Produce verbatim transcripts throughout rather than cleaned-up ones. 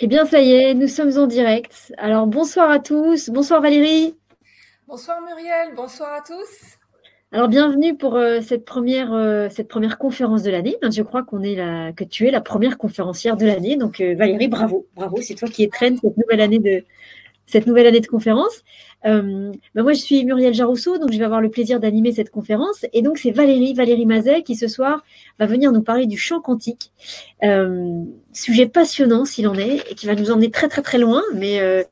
Eh bien, ça y est, nous sommes en direct. Alors, bonsoir à tous. Bonsoir Valérie. Bonsoir Muriel. Bonsoir à tous. Alors, bienvenue pour euh, cette, première, euh, cette première conférence de l'année. Je crois qu'on est la, que tu es la première conférencière de l'année. Donc, euh, Valérie, bravo. Bravo, c'est toi qui étrennes cette nouvelle année de, cette nouvelle année de conférence. Euh, ben moi, je suis Muriel Jarousseau, donc je vais avoir le plaisir d'animer cette conférence. Et donc, c'est Valérie, Valérie Mazet qui, ce soir, va venir nous parler du champ quantique. Euh, sujet passionnant, s'il en est, et qui va nous emmener très, très, très loin, mais euh,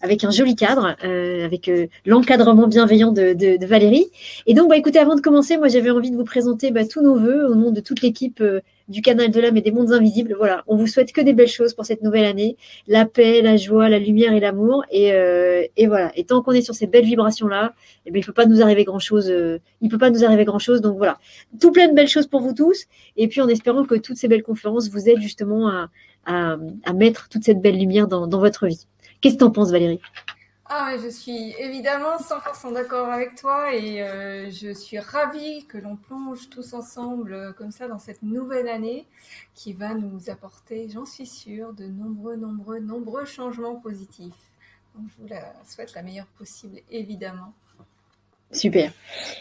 avec un joli cadre, euh, avec euh, l'encadrement bienveillant de, de, de Valérie. Et donc, bah, écoutez, avant de commencer, moi, j'avais envie de vous présenter bah, tous nos voeux au nom de toute l'équipe euh, du Canal de l'Âme et des Mondes Invisibles. Voilà, on vous souhaite que des belles choses pour cette nouvelle année. La paix, la joie, la lumière et l'amour. Et, euh, et voilà, et tant qu'on est sur ces belles vibrations-là, eh bien, il ne peut pas nous arriver grand-chose. Euh, il peut pas nous arriver grand-chose. Donc, voilà, tout plein de belles choses pour vous tous. Et puis, en espérant que toutes ces belles conférences vous aident justement à, à, à mettre toute cette belle lumière dans, dans votre vie. Qu'est-ce que tu en penses, Valérie? Ah ouais, je suis évidemment cent pour cent d'accord avec toi et euh, je suis ravie que l'on plonge tous ensemble euh, comme ça dans cette nouvelle année qui va nous apporter, j'en suis sûre, de nombreux, nombreux, nombreux changements positifs. Donc, je vous la souhaite la meilleure possible, évidemment. Super.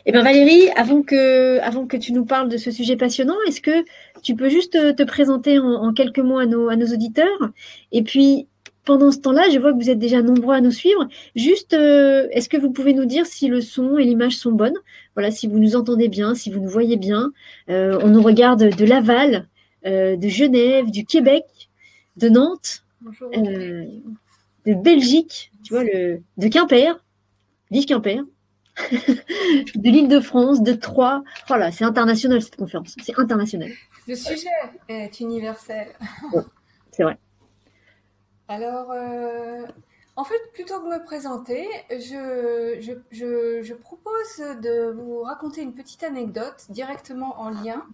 Eh bien, Valérie, avant que, avant que tu nous parles de ce sujet passionnant, est-ce que tu peux juste te, te présenter en, en quelques mots à nos, à nos auditeurs? Et puis, pendant ce temps-là, je vois que vous êtes déjà nombreux à nous suivre. Juste, euh, est-ce que vous pouvez nous dire si le son et l'image sont bonnes? Voilà, si vous nous entendez bien, si vous nous voyez bien. Euh, on nous regarde de Laval, euh, de Genève, du Québec, de Nantes, euh, de Belgique, tu vois, le, de Quimper, vive Quimper, de l'Île-de-France, de Troyes. Voilà, c'est international cette conférence, c'est international. Le sujet est universel. Ouais, c'est vrai. Alors, euh, en fait, plutôt que me présenter, je, je, je, je propose de vous raconter une petite anecdote directement en lien,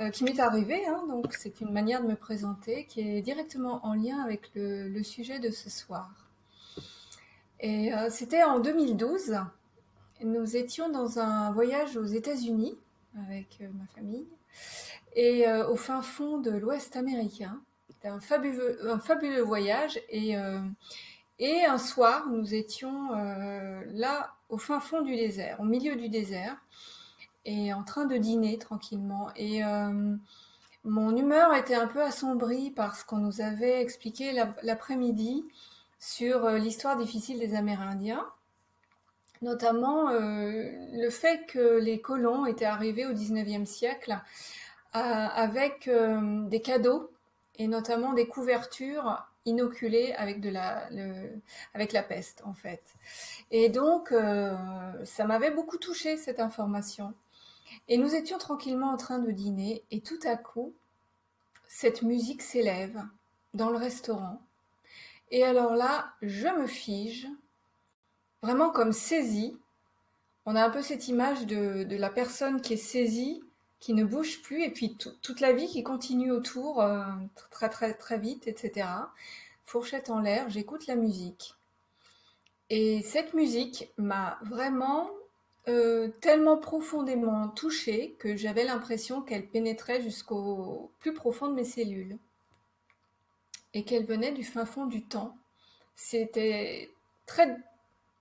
euh, qui m'est arrivée, hein, donc c'est une manière de me présenter, qui est directement en lien avec le, le sujet de ce soir. Et euh, c'était en deux mille douze, nous étions dans un voyage aux États-Unis avec euh, ma famille, et euh, au fin fond de l'Ouest américain. C'était un fabuleux, un fabuleux voyage et, euh, et un soir, nous étions euh, là au fin fond du désert, au milieu du désert et en train de dîner tranquillement. Et euh, mon humeur était un peu assombrie par ce qu'on nous avait expliqué l'après-midi sur euh, l'histoire difficile des Amérindiens, notamment euh, le fait que les colons étaient arrivés au dix-neuvième siècle euh, avec euh, des cadeaux et notamment des couvertures inoculées avec, de la, le, avec la peste, en fait. Et donc, euh, ça m'avait beaucoup touchée, cette information. Et nous étions tranquillement en train de dîner, et tout à coup, cette musique s'élève dans le restaurant. Et alors là, je me fige, vraiment comme saisie. On a un peu cette image de, de la personne qui est saisie, qui ne bouge plus, et puis toute la vie qui continue autour, euh, très très très vite, et cetera. Fourchette en l'air, j'écoute la musique. Et cette musique m'a vraiment euh, tellement profondément touchée que j'avais l'impression qu'elle pénétrait jusqu'au plus profond de mes cellules. Et qu'elle venait du fin fond du temps. C'était très,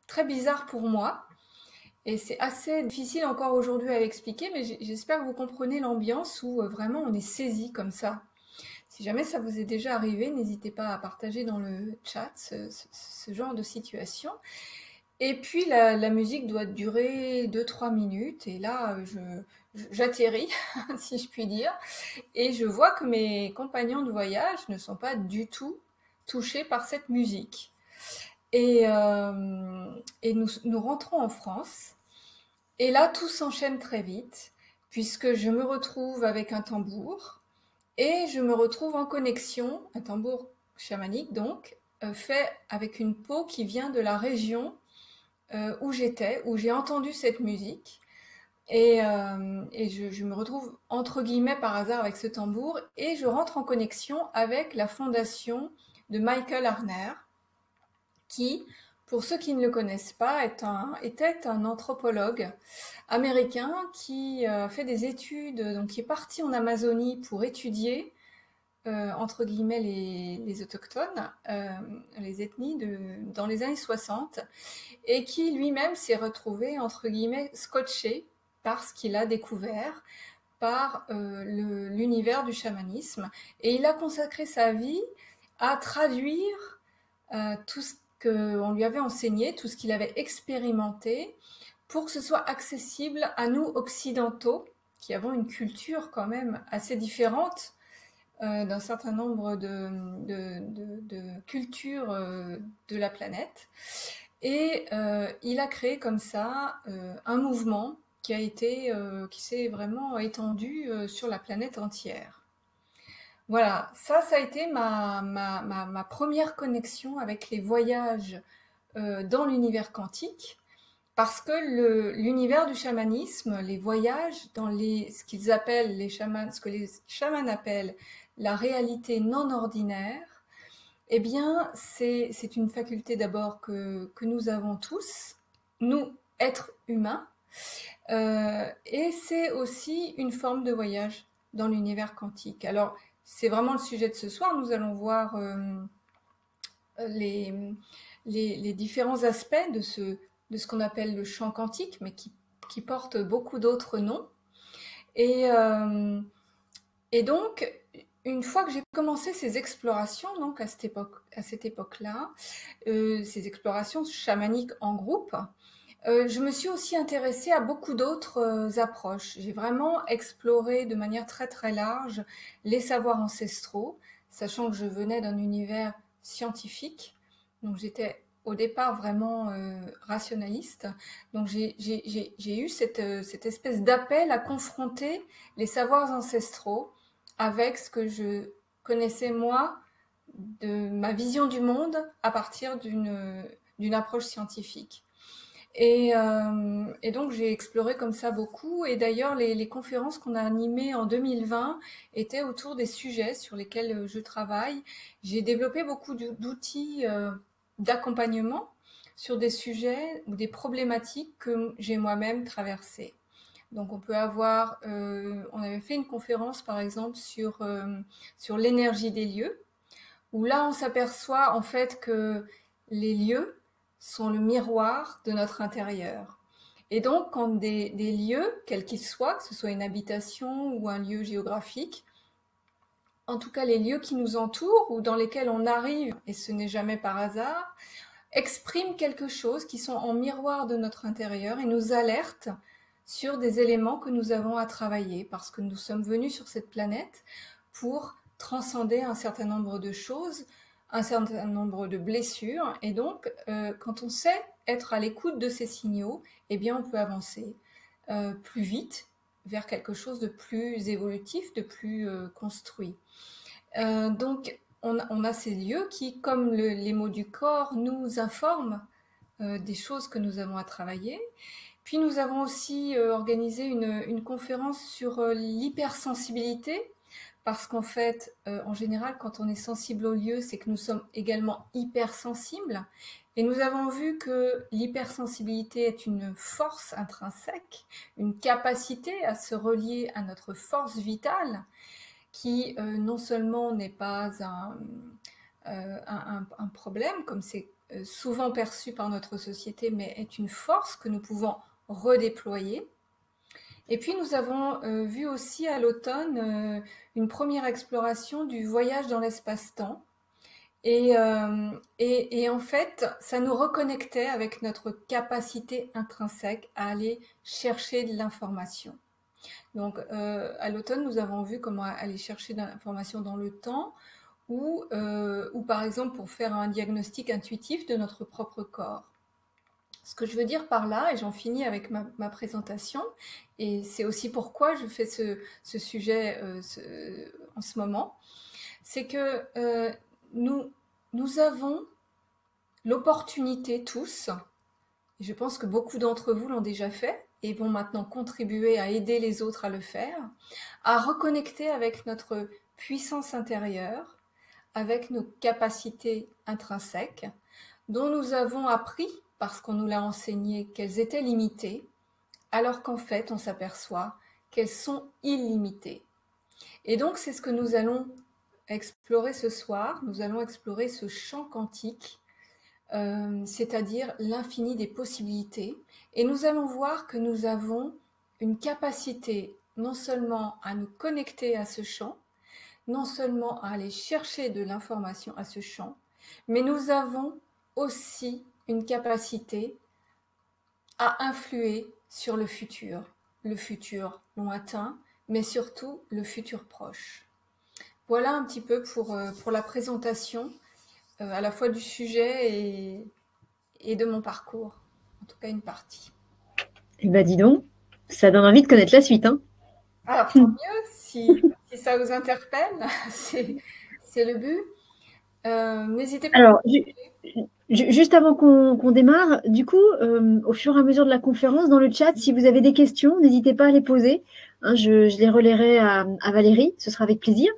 très bizarre pour moi. Et c'est assez difficile encore aujourd'hui à l'expliquer, mais j'espère que vous comprenez l'ambiance où vraiment on est saisi comme ça. Si jamais ça vous est déjà arrivé, n'hésitez pas à partager dans le chat ce, ce, ce genre de situation. Et puis la, la musique doit durer deux trois minutes, et là je, j'atterris, si je puis dire, et je vois que mes compagnons de voyage ne sont pas du tout touchés par cette musique. Et, euh, et nous, nous rentrons en France, et là tout s'enchaîne très vite, puisque je me retrouve avec un tambour, et je me retrouve en connexion, un tambour chamanique donc, euh, fait avec une peau qui vient de la région euh, où j'étais, où j'ai entendu cette musique, et, euh, et je, je me retrouve entre guillemets par hasard avec ce tambour, et je rentre en connexion avec la fondation de Michael Harner, qui, pour ceux qui ne le connaissent pas, est un, était un anthropologue américain qui euh, fait des études, donc qui est parti en Amazonie pour étudier euh, entre guillemets les, les autochtones, euh, les ethnies de, dans les années soixante, et qui lui-même s'est retrouvé entre guillemets scotché par ce qu'il a découvert, par euh, l'univers du chamanisme, et il a consacré sa vie à traduire euh, tout ce qu'on lui avait enseigné, tout ce qu'il avait expérimenté, pour que ce soit accessible à nous occidentaux, qui avons une culture quand même assez différente euh, d'un certain nombre de, de, de, de cultures euh, de la planète. Et euh, il a créé comme ça euh, un mouvement qui a été, euh, qui s'est vraiment étendu euh, sur la planète entière. Voilà, ça, ça a été ma, ma, ma, ma première connexion avec les voyages euh, dans l'univers quantique, parce que l'univers du chamanisme, les voyages dans les, ce qu'ils appellent les chamans, ce que les chamans appellent la réalité non ordinaire, eh bien, c'est une faculté d'abord que, que nous avons tous, nous, êtres humains, Euh, et c'est aussi une forme de voyage dans l'univers quantique. Alors, c'est vraiment le sujet de ce soir. Nous allons voir euh, les, les, les différents aspects de ce, de ce qu'on appelle le champ quantique, mais qui, qui porte beaucoup d'autres noms. Et, euh, et donc, une fois que j'ai commencé ces explorations, donc à cette époque, à cette époque-là, euh, ces explorations chamaniques en groupe, Euh, je me suis aussi intéressée à beaucoup d'autres euh, approches. J'ai vraiment exploré de manière très très large les savoirs ancestraux, sachant que je venais d'un univers scientifique, donc j'étais au départ vraiment euh, rationaliste. Donc j'ai eu cette, euh, cette espèce d'appel à confronter les savoirs ancestraux avec ce que je connaissais moi de ma vision du monde à partir d'une d'une approche scientifique. Et, euh, et donc j'ai exploré comme ça beaucoup, et d'ailleurs les, les conférences qu'on a animées en deux mille vingt étaient autour des sujets sur lesquels je travaille. J'ai développé beaucoup d'outils euh, d'accompagnement sur des sujets ou des problématiques que j'ai moi-même traversées. Donc on peut avoir, euh, on avait fait une conférence par exemple sur, euh, sur l'énergie des lieux, où là on s'aperçoit en fait que les lieux sont le miroir de notre intérieur. Et donc, quand des, des lieux, quels qu'ils soient, que ce soit une habitation ou un lieu géographique, en tout cas les lieux qui nous entourent ou dans lesquels on arrive, et ce n'est jamais par hasard, expriment quelque chose qui sont en miroir de notre intérieur et nous alertent sur des éléments que nous avons à travailler, parce que nous sommes venus sur cette planète pour transcender un certain nombre de choses, un certain nombre de blessures, et donc euh, quand on sait être à l'écoute de ces signaux, eh bien on peut avancer euh, plus vite vers quelque chose de plus évolutif, de plus euh, construit. Euh, donc on, on a ces lieux qui, comme le, les mots du corps, nous informent euh, des choses que nous avons à travailler. Puis nous avons aussi euh, organisé une, une conférence sur euh, l'hypersensibilité, parce qu'en fait, euh, en général, quand on est sensible aux lieux, c'est que nous sommes également hypersensibles. Et nous avons vu que l'hypersensibilité est une force intrinsèque, une capacité à se relier à notre force vitale, qui euh, non seulement n'est pas un, euh, un, un problème, comme c'est souvent perçu par notre société, mais est une force que nous pouvons redéployer. Et puis nous avons euh, vu aussi à l'automne euh, une première exploration du voyage dans l'espace-temps. Et, euh, et, et en fait, ça nous reconnectait avec notre capacité intrinsèque à aller chercher de l'information. Donc euh, à l'automne, nous avons vu comment aller chercher de l'information dans le temps, ou, euh, ou par exemple pour faire un diagnostic intuitif de notre propre corps. Ce que je veux dire par là, et j'en finis avec ma, ma présentation, et c'est aussi pourquoi je fais ce, ce sujet euh, ce, en ce moment, c'est que euh, nous, nous avons l'opportunité tous, et je pense que beaucoup d'entre vous l'ont déjà fait, et vont maintenant contribuer à aider les autres à le faire, à reconnecter avec notre puissance intérieure, avec nos capacités intrinsèques, dont nous avons appris, parce qu'on nous l'a enseigné, qu'elles étaient limitées, alors qu'en fait, on s'aperçoit qu'elles sont illimitées. Et donc, c'est ce que nous allons explorer ce soir, nous allons explorer ce champ quantique, euh, c'est-à-dire l'infini des possibilités. Et nous allons voir que nous avons une capacité non seulement à nous connecter à ce champ, non seulement à aller chercher de l'information à ce champ, mais nous avons aussi une capacité à influer sur le futur, le futur lointain, mais surtout le futur proche. Voilà un petit peu pour, pour la présentation euh, à la fois du sujet et, et de mon parcours, en tout cas une partie. Eh bien dis donc, ça donne envie de connaître la suite, hein? Alors tant mieux, si, si ça vous interpelle, c'est le but. Euh, N'hésitez pas. Alors, à... juste avant qu'on qu'on démarre, du coup, euh, au fur et à mesure de la conférence, dans le chat, si vous avez des questions, n'hésitez pas à les poser. Hein, je, je les relayerai à, à Valérie, ce sera avec plaisir.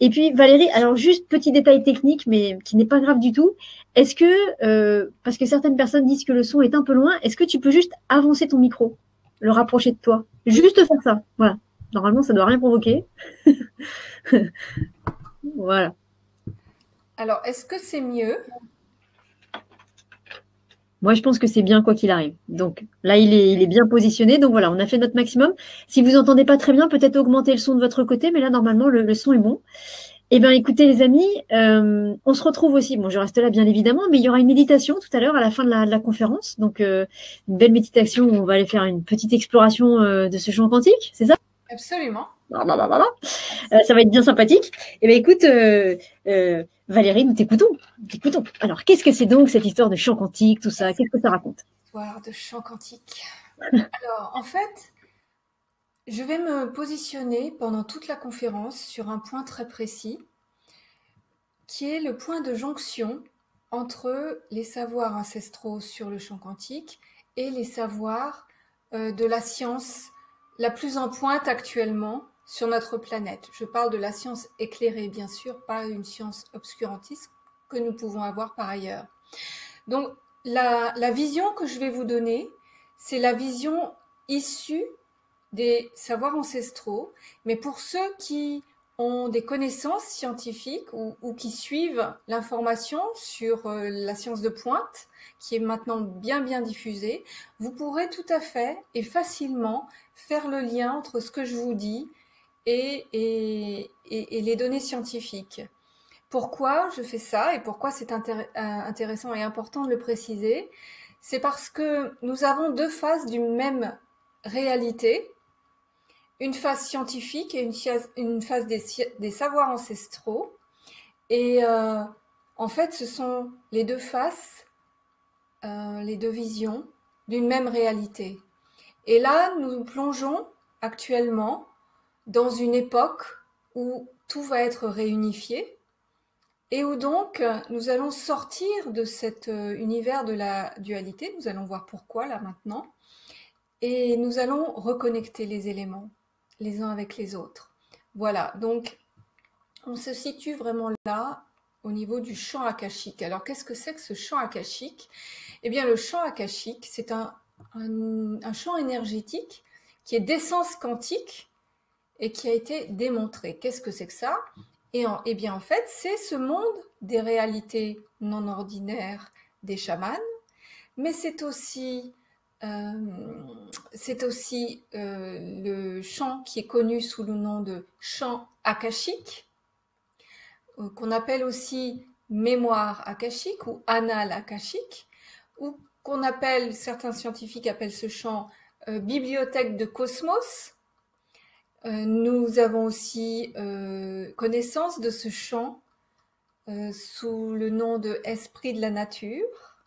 Et puis Valérie, alors juste petit détail technique, mais qui n'est pas grave du tout. Est-ce que, euh, parce que certaines personnes disent que le son est un peu loin, est-ce que tu peux juste avancer ton micro, le rapprocher de toi? Juste faire ça, voilà. Normalement, ça ne doit rien provoquer. Voilà. Alors, est-ce que c'est mieux? Moi, je pense que c'est bien quoi qu'il arrive. Donc là, il est, il est bien positionné. Donc voilà, on a fait notre maximum. Si vous n'entendez pas très bien, peut-être augmenter le son de votre côté. Mais là, normalement, le, le son est bon. Eh bien, écoutez les amis, euh, on se retrouve aussi. Bon, je reste là, bien évidemment. Mais il y aura une méditation tout à l'heure à la fin de la, de la conférence. Donc, euh, une belle méditation où on va aller faire une petite exploration euh, de ce champ quantique. C'est ça? Absolument. Non, non, non, non. Euh, ça va être bien sympathique. Eh bien, écoute... Euh, euh, Valérie, nous t'écoutons. T'écoutons. Alors, qu'est-ce que c'est donc cette histoire de champ quantique, tout ça? Qu'est-ce que ça raconte? Histoire de champ quantique. Alors, en fait, je vais me positionner pendant toute la conférence sur un point très précis, qui est le point de jonction entre les savoirs ancestraux sur le champ quantique et les savoirs euh, de la science la plus en pointe actuellement sur notre planète. Je parle de la science éclairée, bien sûr, pas une science obscurantiste que nous pouvons avoir par ailleurs. Donc, la, la vision que je vais vous donner, c'est la vision issue des savoirs ancestraux, mais pour ceux qui ont des connaissances scientifiques ou, ou qui suivent l'information sur euh, la science de pointe, qui est maintenant bien bien diffusée, vous pourrez tout à fait et facilement faire le lien entre ce que je vous dis Et, et, et les données scientifiques. Pourquoi je fais ça et pourquoi c'est intéressant et important de le préciser? C'est parce que nous avons deux faces d'une même réalité, une face scientifique et une, une face des, des savoirs ancestraux. Et euh, en fait, ce sont les deux faces, euh, les deux visions d'une même réalité. Et là, nous plongeons actuellement dans une époque où tout va être réunifié et où donc nous allons sortir de cet univers de la dualité, nous allons voir pourquoi là maintenant, et nous allons reconnecter les éléments les uns avec les autres. Voilà, donc on se situe vraiment là au niveau du champ akashique. Alors qu'est-ce que c'est que ce champ akashique? Eh bien le champ akashique, c'est un, un, un champ énergétique qui est d'essence quantique, et qui a été démontré. Qu'est-ce que c'est que ça? Et en, eh bien en fait, c'est ce monde des réalités non ordinaires des chamans, mais c'est aussi, euh, c'est aussi euh, le champ qui est connu sous le nom de champ akashique, euh, qu'on appelle aussi mémoire akashique ou annales akashique, ou qu'on appelle, certains scientifiques appellent ce champ euh, bibliothèque de cosmos. Euh, nous avons aussi euh, connaissance de ce champ euh, sous le nom de esprit de la nature.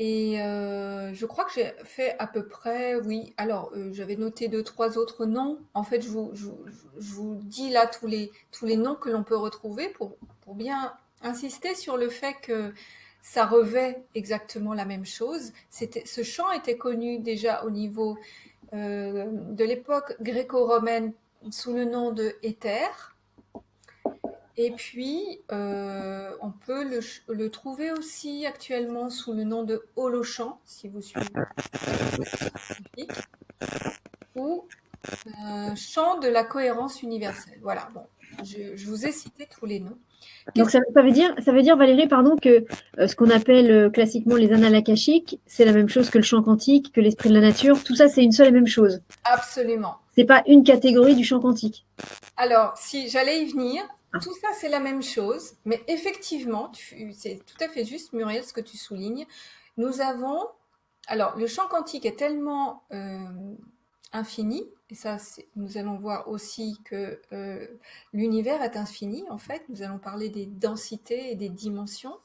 Et euh, je crois que j'ai fait à peu près, oui, alors euh, j'avais noté deux, trois autres noms. En fait, je vous, je, je vous dis là tous les, tous les noms que l'on peut retrouver pour, pour bien insister sur le fait que ça revêt exactement la même chose. C'était, ce champ était connu déjà au niveau... Euh, de l'époque gréco-romaine sous le nom de éther, et puis euh, on peut le, le trouver aussi actuellement sous le nom de holochamp si vous suivez, ou Euh, champ de la cohérence universelle. Voilà, bon, je, je vous ai cité tous les noms. Donc ça, ça, veut dire, ça veut dire, Valérie, pardon, que euh, ce qu'on appelle euh, classiquement les annales akashiques, c'est la même chose que le champ quantique, que l'esprit de la nature, tout ça, c'est une seule et même chose. Absolument. Ce n'est pas une catégorie du champ quantique. Alors, si j'allais y venir, ah. tout ça, c'est la même chose, mais effectivement, c'est tout à fait juste, Muriel, ce que tu soulignes. Nous avons, alors, le champ quantique est tellement euh, infini, et ça, nous allons voir aussi que euh, l'univers est infini, en fait. Nous allons parler des densités et des dimensions.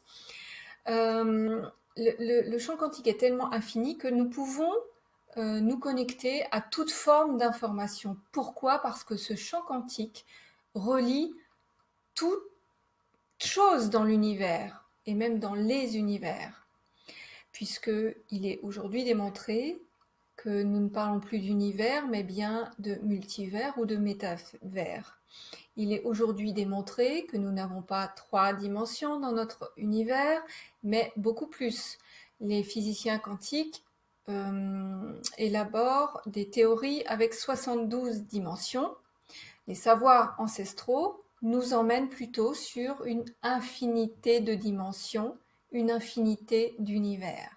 Euh, le, le, le champ quantique est tellement infini que nous pouvons euh, nous connecter à toute forme d'information. Pourquoi? Parce que ce champ quantique relie toute chose dans l'univers, et même dans les univers, puisqu'il est aujourd'hui démontré que nous ne parlons plus d'univers, mais bien de multivers ou de métavers. Il est aujourd'hui démontré que nous n'avons pas trois dimensions dans notre univers, mais beaucoup plus. Les physiciens quantiques euh, élaborent des théories avec soixante-douze dimensions. Les savoirs ancestraux nous emmènent plutôt sur une infinité de dimensions, une infinité d'univers.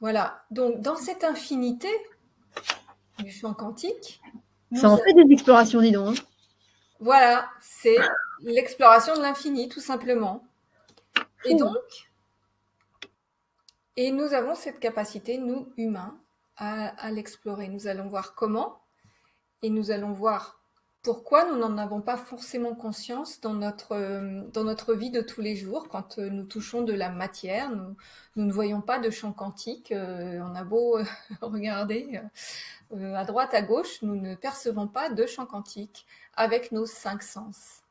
Voilà, donc dans cette infinité du champ quantique... Ça en fait des explorations, dis donc. Hein. Voilà, c'est l'exploration de l'infini, tout simplement. Et donc, et nous avons cette capacité, nous, humains, à, à l'explorer. Nous allons voir comment, et nous allons voir pourquoi nous n'en avons pas forcément conscience dans notre, dans notre vie de tous les jours. Quand nous touchons de la matière, nous, nous ne voyons pas de champ quantique. Euh, on a beau euh, regarder euh, à droite, à gauche, nous ne percevons pas de champ quantique avec nos cinq sens.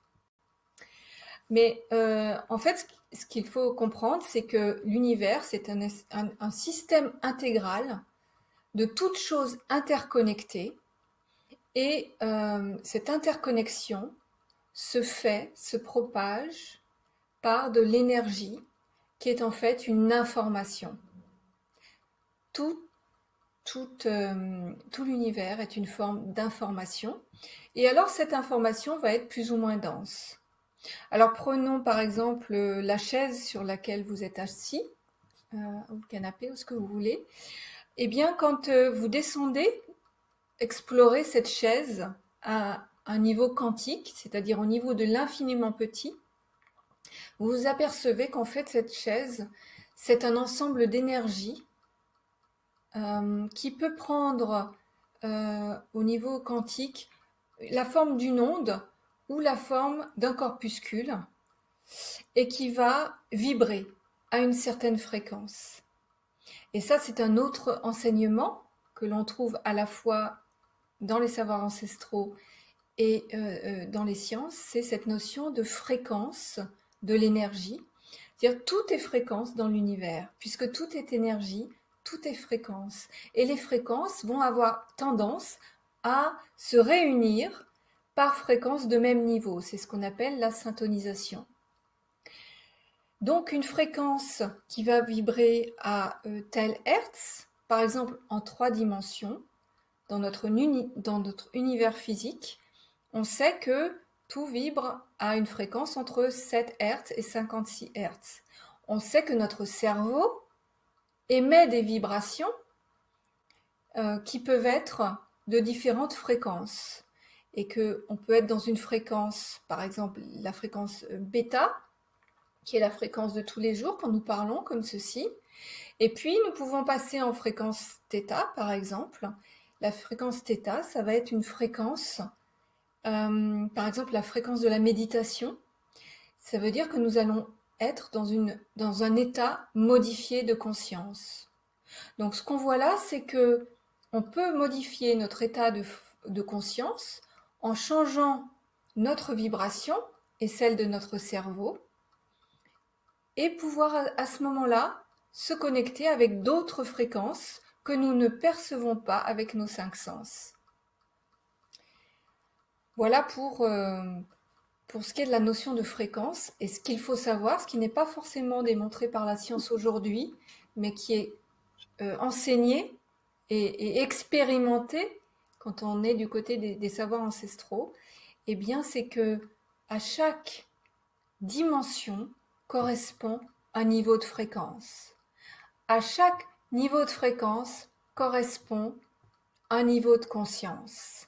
Mais euh, en fait, ce qu'il faut comprendre, c'est que l'univers, c'est un, un, un système intégral de toutes choses interconnectées. Et euh, cette interconnexion se fait, se propage par de l'énergie qui est en fait une information. Tout, tout, euh, tout l'univers est une forme d'information. Et alors cette information va être plus ou moins dense. Alors prenons par exemple la chaise sur laquelle vous êtes assis, euh, ou le canapé, ou ce que vous voulez. Eh bien quand euh, vous descendez, explorer cette chaise à un niveau quantique, c'est-à-dire au niveau de l'infiniment petit, vous vous apercevez qu'en fait cette chaise, c'est un ensemble d'énergie euh, qui peut prendre euh, au niveau quantique la forme d'une onde ou la forme d'un corpuscule et qui va vibrer à une certaine fréquence. Et ça, c'est un autre enseignement que l'on trouve à la fois dans les savoirs ancestraux et euh, dans les sciences, c'est cette notion de fréquence de l'énergie. C'est-à-dire tout est fréquence dans l'univers, puisque tout est énergie, tout est fréquence. Et les fréquences vont avoir tendance à se réunir par fréquences de même niveau. C'est ce qu'on appelle la syntonisation. Donc une fréquence qui va vibrer à euh, tel hertz, par exemple, en trois dimensions, dans notre, uni, dans notre univers physique, on sait que tout vibre à une fréquence entre sept hertz et cinquante-six hertz. On sait que notre cerveau émet des vibrations euh, qui peuvent être de différentes fréquences. Et qu'on peut être dans une fréquence, par exemple la fréquence bêta, qui est la fréquence de tous les jours quand nous parlons comme ceci. Et puis, nous pouvons passer en fréquence θ, par exemple. La fréquence θ, ça va être une fréquence, euh, par exemple, la fréquence de la méditation. Ça veut dire que nous allons être dans, une, dans un état modifié de conscience. Donc, ce qu'on voit là, c'est que on peut modifier notre état de, de conscience en changeant notre vibration et celle de notre cerveau et pouvoir, à, à ce moment-là, se connecter avec d'autres fréquences que nous ne percevons pas avec nos cinq sens. Voilà pour, euh, pour ce qui est de la notion de fréquence et ce qu'il faut savoir, ce qui n'est pas forcément démontré par la science aujourd'hui, mais qui est euh, enseigné et, et expérimenté quand on est du côté des, des savoirs ancestraux, eh bien c'est que à chaque dimension correspond un niveau de fréquence. À chaque niveau de fréquence correspond un niveau de conscience.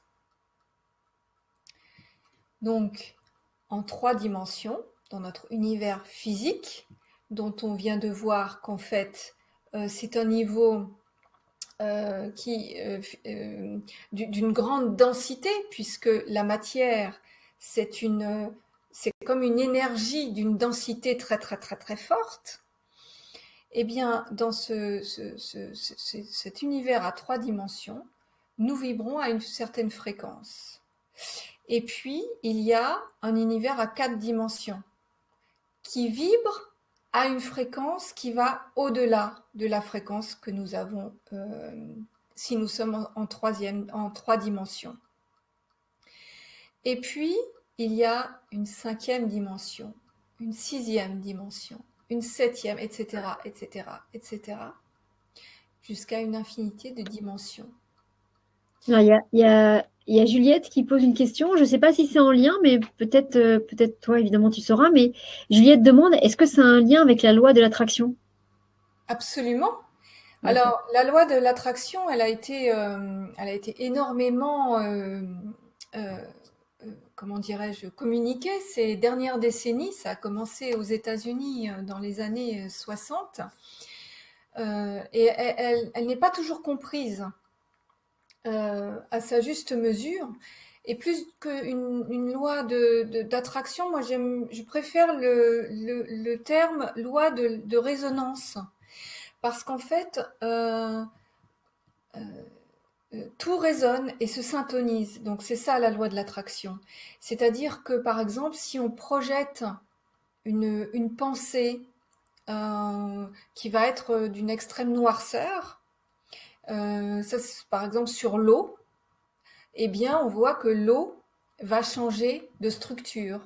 Donc, en trois dimensions, dans notre univers physique, dont on vient de voir qu'en fait, euh, c'est un niveau euh, qui euh, euh, d'une grande densité, puisque la matière, c'est une, c'est comme une énergie d'une densité très très très très forte. Eh bien, dans ce, ce, ce, ce, cet univers à trois dimensions, nous vibrons à une certaine fréquence. Et puis, il y a un univers à quatre dimensions qui vibre à une fréquence qui va au-delà de la fréquence que nous avons euh, si nous sommes en, en, troisième, en trois dimensions. Et puis, il y a une cinquième dimension, une sixième dimension, une septième, et cetera, et cetera, et cetera, jusqu'à une infinité de dimensions. Il y a, y, a, y a Juliette qui pose une question. Je ne sais pas si c'est en lien, mais peut-être, peut-être toi, évidemment, tu sauras. Mais Juliette demande, est-ce que c'est un lien avec la loi de l'attraction? Absolument. Alors, la loi de l'attraction, elle a été, euh, elle a été énormément, euh, euh, comment dirais-je, communiquée ces dernières décennies. Ça a commencé aux États-Unis dans les années soixante. Euh, et elle, elle, elle n'est pas toujours comprise. Euh, à sa juste mesure, et plus qu'une une loi d'attraction, moi j'aime, je préfère le, le, le terme loi de, de résonance, parce qu'en fait euh, euh, tout résonne et se syntonise. Donc c'est ça la loi de l'attraction, c'est-à-dire que par exemple si on projette une, une pensée euh, qui va être d'une extrême noirceur, Euh, ça, par exemple sur l'eau, eh bien on voit que l'eau va changer de structure.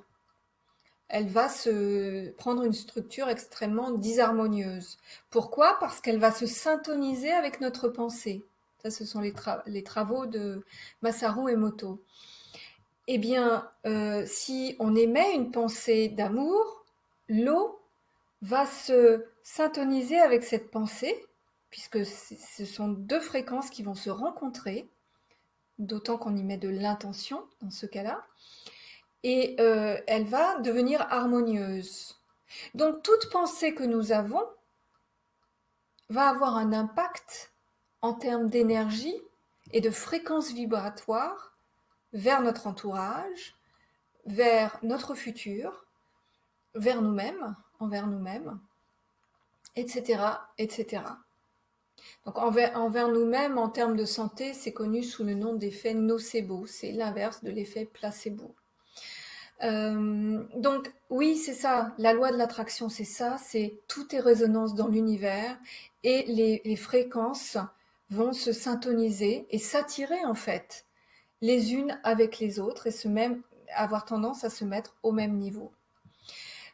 Elle va se prendre une structure extrêmement disharmonieuse. Pourquoi? Parce qu'elle va se syntoniser avec notre pensée. Ça, ce sont les, tra les travaux de Masaru Emoto. Eh bien, euh, si on émet une pensée d'amour, l'eau va se syntoniser avec cette pensée, puisque ce sont deux fréquences qui vont se rencontrer, d'autant qu'on y met de l'intention dans ce cas-là, et euh, elle va devenir harmonieuse. Donc toute pensée que nous avons va avoir un impact en termes d'énergie et de fréquence vibratoire vers notre entourage, vers notre futur, vers nous-mêmes, envers nous-mêmes, et cetera, et cetera. Donc envers, envers nous-mêmes, en termes de santé, c'est connu sous le nom d'effet nocebo. C'est l'inverse de l'effet placebo. Euh, donc oui, c'est ça. La loi de l'attraction, c'est ça. C'est tout est résonance dans l'univers et les, les fréquences vont se syntoniser et s'attirer en fait les unes avec les autres et se même, avoir tendance à se mettre au même niveau.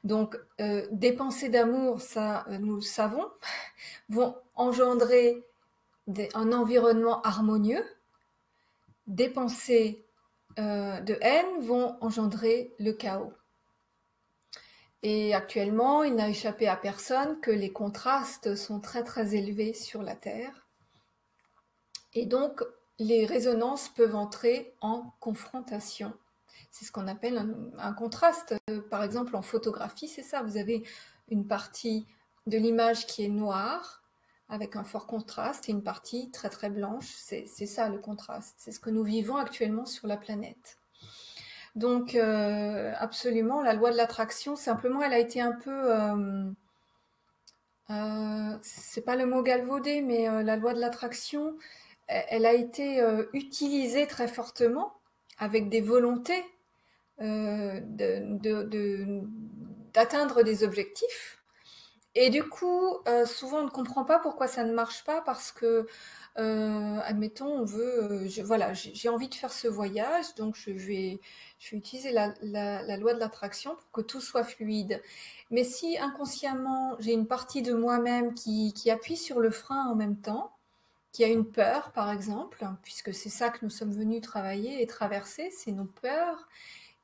Donc, euh, des pensées d'amour, ça, euh, nous le savons, vont engendrer des, un environnement harmonieux. Des pensées euh, de haine vont engendrer le chaos. Et actuellement, il n'a échappé à personne que les contrastes sont très très élevés sur la Terre. Et donc, les résonances peuvent entrer en confrontation. C'est ce qu'on appelle un, un contraste. Par exemple, en photographie, c'est ça. Vous avez une partie de l'image qui est noire, avec un fort contraste, et une partie très très blanche. C'est ça le contraste. C'est ce que nous vivons actuellement sur la planète. Donc, euh, absolument, la loi de l'attraction, simplement, elle a été un peu... Euh, euh, c'est pas le mot galvaudé, mais euh, la loi de l'attraction, elle, elle a été euh, utilisée très fortement, avec des volontés euh, d'atteindre de, de, de, des objectifs. Et du coup, euh, souvent on ne comprend pas pourquoi ça ne marche pas, parce que, euh, admettons, on veut, euh, je, voilà, j'ai envie de faire ce voyage, donc je vais, je vais utiliser la, la, la loi de l'attraction pour que tout soit fluide. Mais si inconsciemment, j'ai une partie de moi-même qui, qui appuie sur le frein en même temps, qui a une peur, par exemple, puisque c'est ça que nous sommes venus travailler et traverser, c'est nos peurs,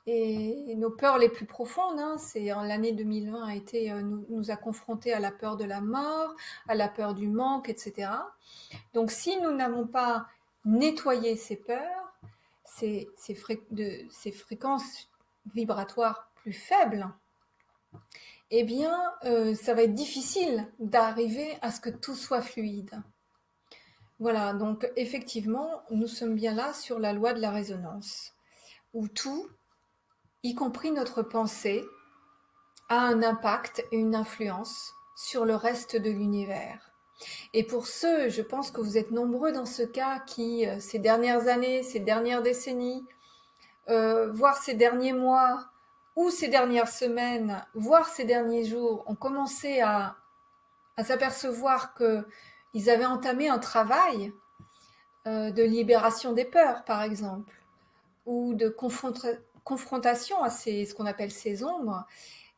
et nos peurs les plus profondes. Hein, c'est, l'année deux mille vingt a été, euh, nous, nous a confrontés à la peur de la mort, à la peur du manque, et cetera. Donc si nous n'avons pas nettoyé ces peurs, ces, ces, fré- de, ces fréquences vibratoires plus faibles, eh bien, euh, ça va être difficile d'arriver à ce que tout soit fluide. Voilà, donc effectivement, nous sommes bien là sur la loi de la résonance, où tout, y compris notre pensée, a un impact et une influence sur le reste de l'univers. Et pour ceux, je pense que vous êtes nombreux dans ce cas, qui, ces dernières années, ces dernières décennies, euh, voire ces derniers mois, ou ces dernières semaines, voire ces derniers jours, ont commencé à, à s'apercevoir que ils avaient entamé un travail euh, de libération des peurs, par exemple, ou de confronta- confrontation à ces, ce qu'on appelle ces ombres,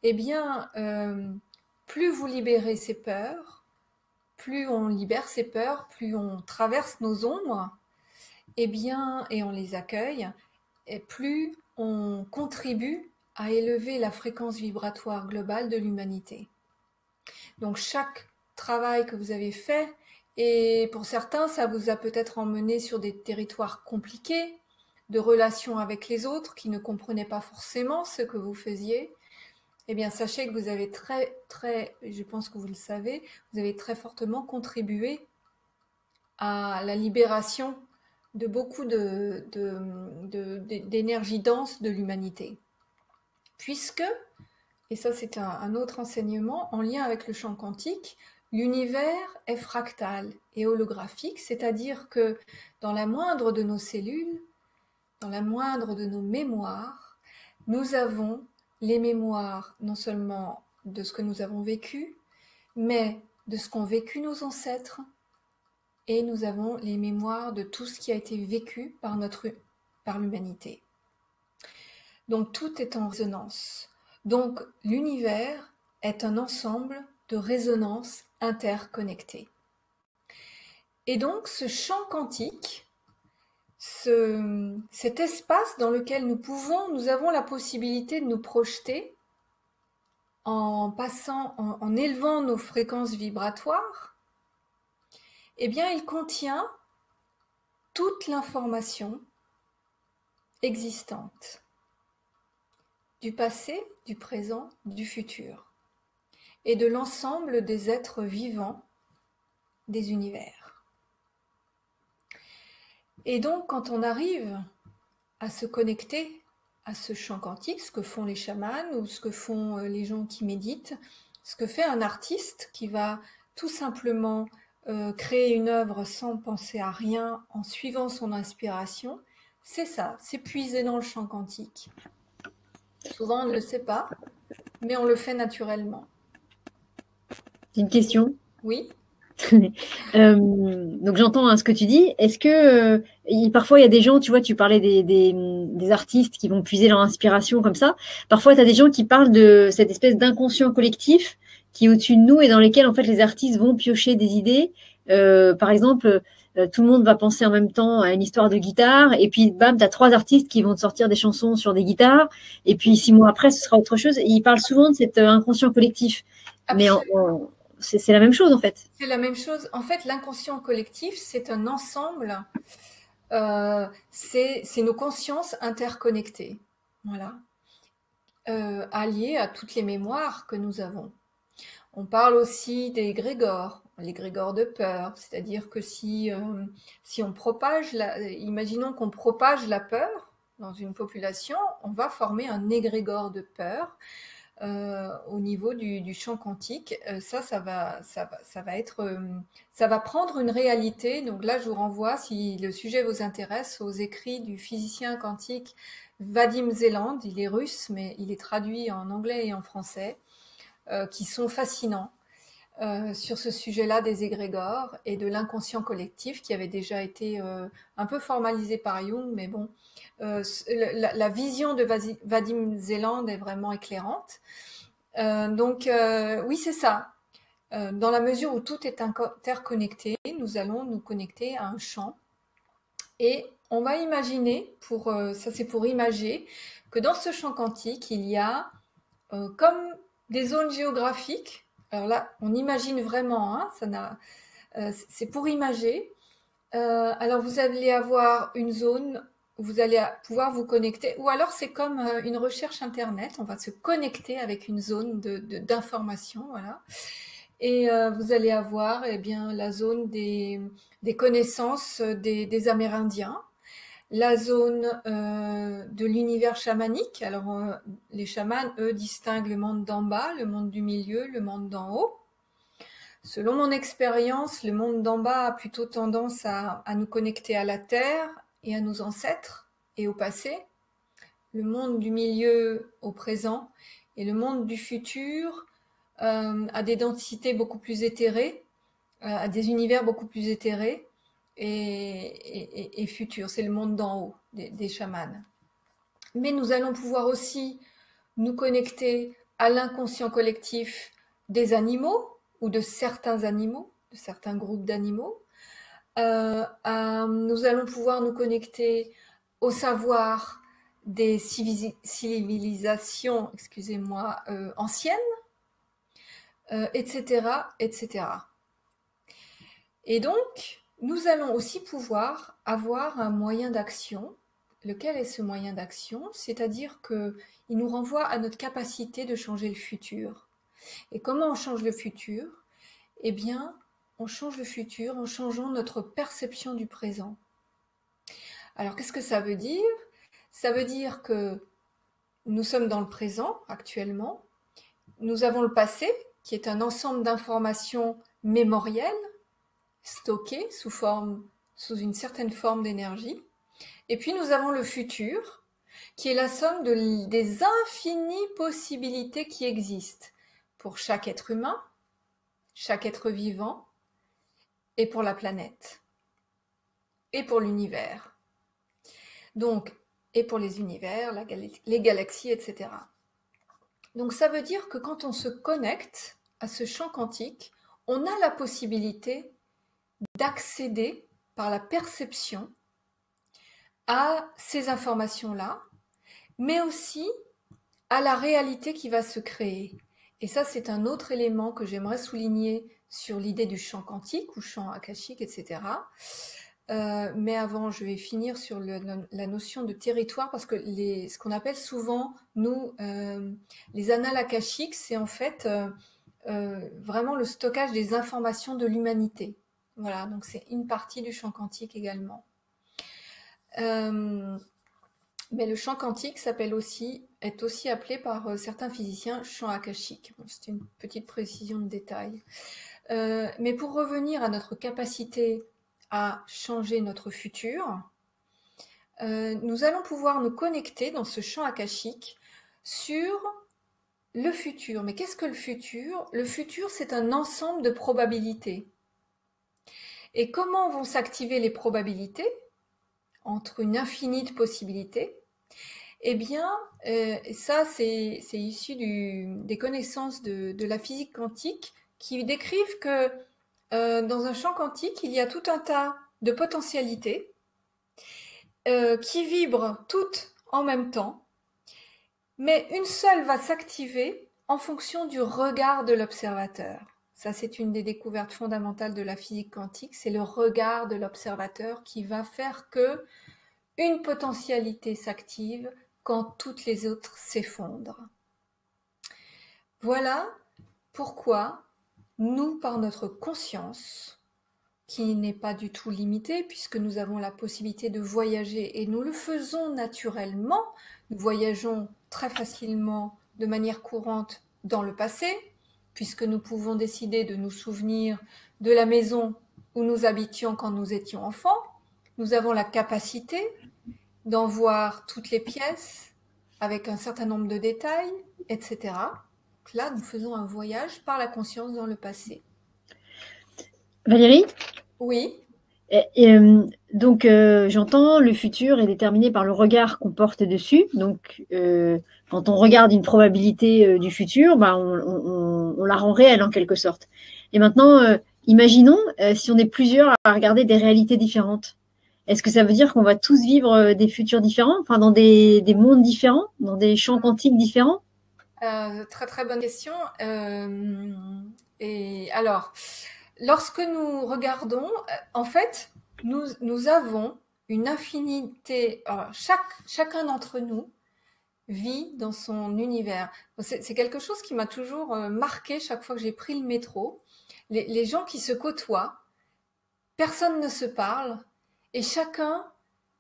eh bien, euh, plus vous libérez ces peurs, plus on libère ces peurs, plus on traverse nos ombres, eh bien, et on les accueille, et plus on contribue à élever la fréquence vibratoire globale de l'humanité. Donc, chaque travail que vous avez fait, et pour certains, ça vous a peut-être emmené sur des territoires compliqués, de relations avec les autres qui ne comprenaient pas forcément ce que vous faisiez. Eh bien, sachez que vous avez très, très, je pense que vous le savez, vous avez très fortement contribué à la libération de beaucoup de, de, de, de, d'énergie dense de l'humanité. Puisque, et ça c'est un, un autre enseignement en lien avec le champ quantique, l'univers est fractal et holographique, c'est-à-dire que dans la moindre de nos cellules, dans la moindre de nos mémoires, nous avons les mémoires non seulement de ce que nous avons vécu, mais de ce qu'ont vécu nos ancêtres, et nous avons les mémoires de tout ce qui a été vécu par, notre, par l'humanité. Donc tout est en résonance. Donc l'univers est un ensemble de résonances interconnectées. Et donc ce champ quantique, ce, cet espace dans lequel nous pouvons, nous avons la possibilité de nous projeter en passant, en, en élevant nos fréquences vibratoires, eh bien il contient toute l'information existante, du passé, du présent, du futur, et de l'ensemble des êtres vivants des univers. Et donc, quand on arrive à se connecter à ce champ quantique, ce que font les chamans ou ce que font les gens qui méditent, ce que fait un artiste qui va tout simplement euh, créer une œuvre sans penser à rien, en suivant son inspiration, c'est ça, c'est puiser dans le champ quantique. Souvent, on ne le sait pas, mais on le fait naturellement. Une question. Oui. euh, donc j'entends hein, ce que tu dis. Est-ce que euh, y, parfois il y a des gens, tu vois, tu parlais des, des, des artistes qui vont puiser leur inspiration comme ça. Parfois tu as des gens qui parlent de cette espèce d'inconscient collectif qui est au-dessus de nous et dans lequel en fait les artistes vont piocher des idées. Euh, par exemple, euh, tout le monde va penser en même temps à une histoire de guitare et puis bam, tu as trois artistes qui vont te sortir des chansons sur des guitares et puis six mois après ce sera autre chose. Et ils parlent souvent de cet euh, inconscient collectif. Absolument. Mais en, en, C'est, c'est la même chose en fait. C'est la même chose. En fait, l'inconscient collectif, c'est un ensemble, euh, c'est, c'est nos consciences interconnectées, voilà, euh, alliées à toutes les mémoires que nous avons. On parle aussi des égrégores, les égrégores de peur, c'est-à-dire que si, euh, si on propage, la, imaginons qu'on propage la peur dans une population, on va former un égrégore de peur. Euh, au niveau du, du champ quantique, euh, ça, ça va, ça va, ça va être, euh, ça va prendre une réalité. Donc là, je vous renvoie, si le sujet vous intéresse, aux écrits du physicien quantique Vadim Zeland. Il est russe, mais il est traduit en anglais et en français, euh, qui sont fascinants euh, sur ce sujet-là des égrégores et de l'inconscient collectif, qui avait déjà été euh, un peu formalisé par Jung, mais bon. Euh, la, la vision de Vadim Zeland est vraiment éclairante. Euh, donc, euh, oui, c'est ça. Euh, dans la mesure où tout est interconnecté, nous allons nous connecter à un champ. Et on va imaginer, pour, euh, ça c'est pour imager, que dans ce champ quantique, il y a euh, comme des zones géographiques. Alors là, on imagine vraiment, hein, ça n'a, euh, c'est pour imager. Euh, alors vous allez avoir une zone où vous allez pouvoir vous connecter, ou alors c'est comme euh, une recherche internet, on va se connecter avec une zone de, de, d'information, voilà. Et euh, vous allez avoir eh bien, la zone des, des connaissances des, des Amérindiens, la zone euh, de l'univers chamanique. Alors, euh, les chamans, eux, distinguent le monde d'en bas, le monde du milieu, le monde d'en haut. Selon mon expérience, le monde d'en bas a plutôt tendance à, à nous connecter à la terre et à nos ancêtres et au passé. Le monde du milieu au présent et le monde du futur Euh, à des densités beaucoup plus éthérées, euh, à des univers beaucoup plus éthérés et, et, et futurs. C'est le monde d'en haut des, des chamans. Mais nous allons pouvoir aussi nous connecter à l'inconscient collectif des animaux ou de certains animaux, de certains groupes d'animaux. Euh, à, nous allons pouvoir nous connecter au savoir des civilis- civilisations, excusez-moi, euh, anciennes. Euh, et cetera, et cetera. Et donc, nous allons aussi pouvoir avoir un moyen d'action. Lequel est ce moyen d'action? C'est-à-dire qu'il nous renvoie à notre capacité de changer le futur. Et comment on change le futur? Eh bien, on change le futur en changeant notre perception du présent. Alors, qu'est-ce que ça veut dire? Ça veut dire que nous sommes dans le présent, actuellement. Nous avons le passé, qui est un ensemble d'informations mémorielles stockées sous forme, sous une certaine forme d'énergie. Et puis nous avons le futur, qui est la somme de, des infinies possibilités qui existent pour chaque être humain, chaque être vivant, et pour la planète, et pour l'univers. Donc, et pour les univers, la, les galaxies, et cetera. Donc ça veut dire que quand on se connecte à ce champ quantique, on a la possibilité d'accéder par la perception à ces informations-là, mais aussi à la réalité qui va se créer. Et ça, c'est un autre élément que j'aimerais souligner sur l'idée du champ quantique ou champ akashique, et cetera. Euh, mais avant, je vais finir sur le, la notion de territoire, parce que les, ce qu'on appelle souvent, nous, euh, les annales akashiques, c'est en fait... Euh, Euh, vraiment le stockage des informations de l'humanité. Voilà, donc c'est une partie du champ quantique également. Euh, mais le champ quantique s'appelle aussi, est aussi appelé par euh, certains physiciens champ akashique. Bon, c'est une petite précision de détail. Euh, mais pour revenir à notre capacité à changer notre futur, euh, nous allons pouvoir nous connecter dans ce champ akashique sur... le futur. Mais qu'est-ce que le futur? Le futur, c'est un ensemble de probabilités. Et comment vont s'activer les probabilités entre une infinie de possibilités? Eh bien, euh, ça, c'est, c'est issu du, des connaissances de, de la physique quantique qui décrivent que euh, dans un champ quantique, il y a tout un tas de potentialités euh, qui vibrent toutes en même temps. Mais une seule va s'activer en fonction du regard de l'observateur. Ça, c'est une des découvertes fondamentales de la physique quantique, c'est le regard de l'observateur qui va faire que une potentialité s'active quand toutes les autres s'effondrent. Voilà pourquoi nous, par notre conscience, qui n'est pas du tout limitée, puisque nous avons la possibilité de voyager, et nous le faisons naturellement, nous voyageons très facilement, de manière courante, dans le passé, puisque nous pouvons décider de nous souvenir de la maison où nous habitions quand nous étions enfants. Nous avons la capacité d'en voir toutes les pièces, avec un certain nombre de détails, et cetera. Donc là, nous faisons un voyage par la conscience dans le passé. Valérie ? Oui. Et, et, donc, euh, j'entends, le futur est déterminé par le regard qu'on porte dessus. Donc, euh, quand on regarde une probabilité euh, du futur, bah, on, on, on la rend réelle en quelque sorte. Et maintenant, euh, imaginons euh, si on est plusieurs à regarder des réalités différentes. Est-ce que ça veut dire qu'on va tous vivre des futurs différents, enfin dans des, des mondes différents, dans des champs quantiques différents? euh, Très très bonne question. Euh, et alors, lorsque nous regardons, en fait, nous, nous avons une infinité. Alors, chaque, chacun d'entre nous vit dans son univers. C'est quelque chose qui m'a toujours marqué chaque fois que j'ai pris le métro. Les, les gens qui se côtoient, personne ne se parle. Et chacun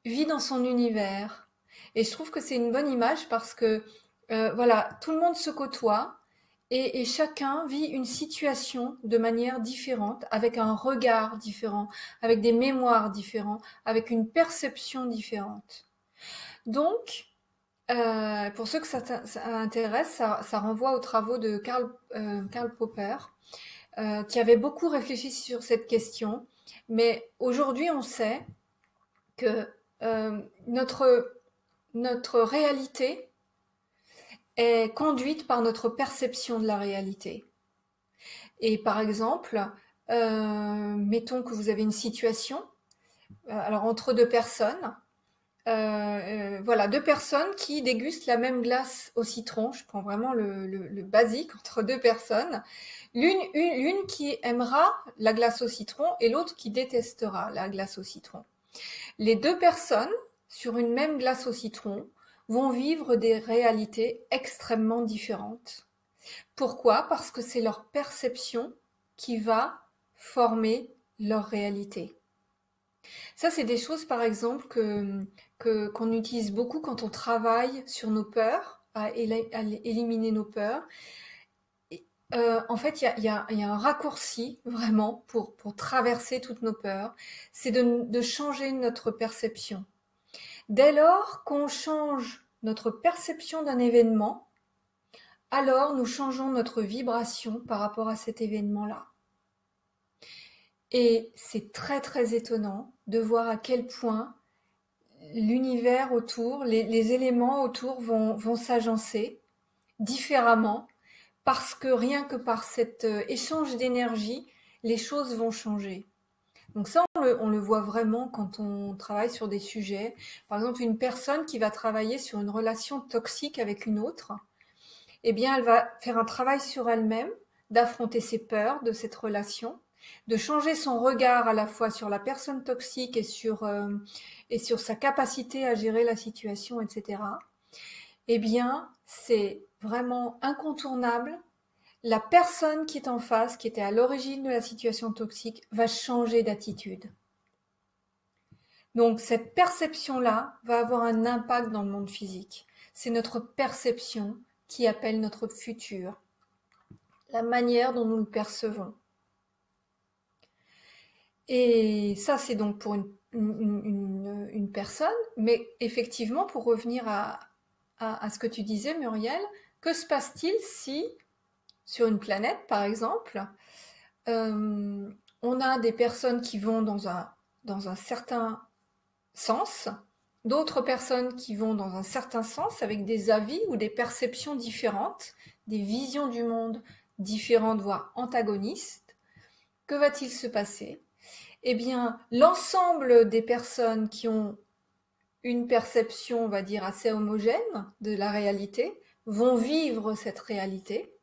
vit dans son univers. Et je trouve que c'est une bonne image parce que, euh, voilà, tout le monde se côtoie et, et chacun vit une situation de manière différente, avec un regard différent, avec des mémoires différentes, avec une perception différente. Donc, euh, pour ceux que ça, ça intéresse, ça, ça renvoie aux travaux de Karl, euh, Karl Popper, euh, qui avait beaucoup réfléchi sur cette question. Mais aujourd'hui, on sait que euh, notre, notre réalité est conduite par notre perception de la réalité. Et par exemple, euh, mettons que vous avez une situation, euh, alors entre deux personnes, euh, euh, voilà, deux personnes qui dégustent la même glace au citron, je prends vraiment le, le, le basique, entre deux personnes, l'une une, une qui aimera la glace au citron et l'autre qui détestera la glace au citron. Les deux personnes, sur une même glace au citron, vont vivre des réalités extrêmement différentes. Pourquoi? Parce que c'est leur perception qui va former leur réalité. Ça, c'est des choses, par exemple, que, que, qu'on utilise beaucoup quand on travaille sur nos peurs, à, éli- à éliminer nos peurs. Et, euh, en fait, il y, y, y a un raccourci, vraiment, pour, pour traverser toutes nos peurs. C'est de, de changer notre perception. Dès lors qu'on change notre perception d'un événement, alors nous changeons notre vibration par rapport à cet événement-là. Et c'est très très étonnant de voir à quel point l'univers autour, les, les éléments autour vont, vont s'agencer différemment parce que rien que par cet échange d'énergie, les choses vont changer. Donc ça, on le, on le voit vraiment quand on travaille sur des sujets. Par exemple, une personne qui va travailler sur une relation toxique avec une autre, eh bien, elle va faire un travail sur elle-même, d'affronter ses peurs de cette relation, de changer son regard à la fois sur la personne toxique et sur, euh, et sur sa capacité à gérer la situation, et cetera. Eh bien, c'est vraiment incontournable. La personne qui est en face, qui était à l'origine de la situation toxique, va changer d'attitude. Donc, cette perception-là va avoir un impact dans le monde physique. C'est notre perception qui appelle notre futur, la manière dont nous le percevons. Et ça, c'est donc pour une, une, une, une personne. Mais effectivement, pour revenir à, à, à ce que tu disais, Muriel, que se passe-t-il si, sur une planète, par exemple, euh, on a des personnes qui vont dans un, dans un certain sens, d'autres personnes qui vont dans un certain sens avec des avis ou des perceptions différentes, des visions du monde différentes, voire antagonistes, que va-t-il se passer ? Eh bien, l'ensemble des personnes qui ont une perception, on va dire, assez homogène de la réalité, vont vivre cette réalité.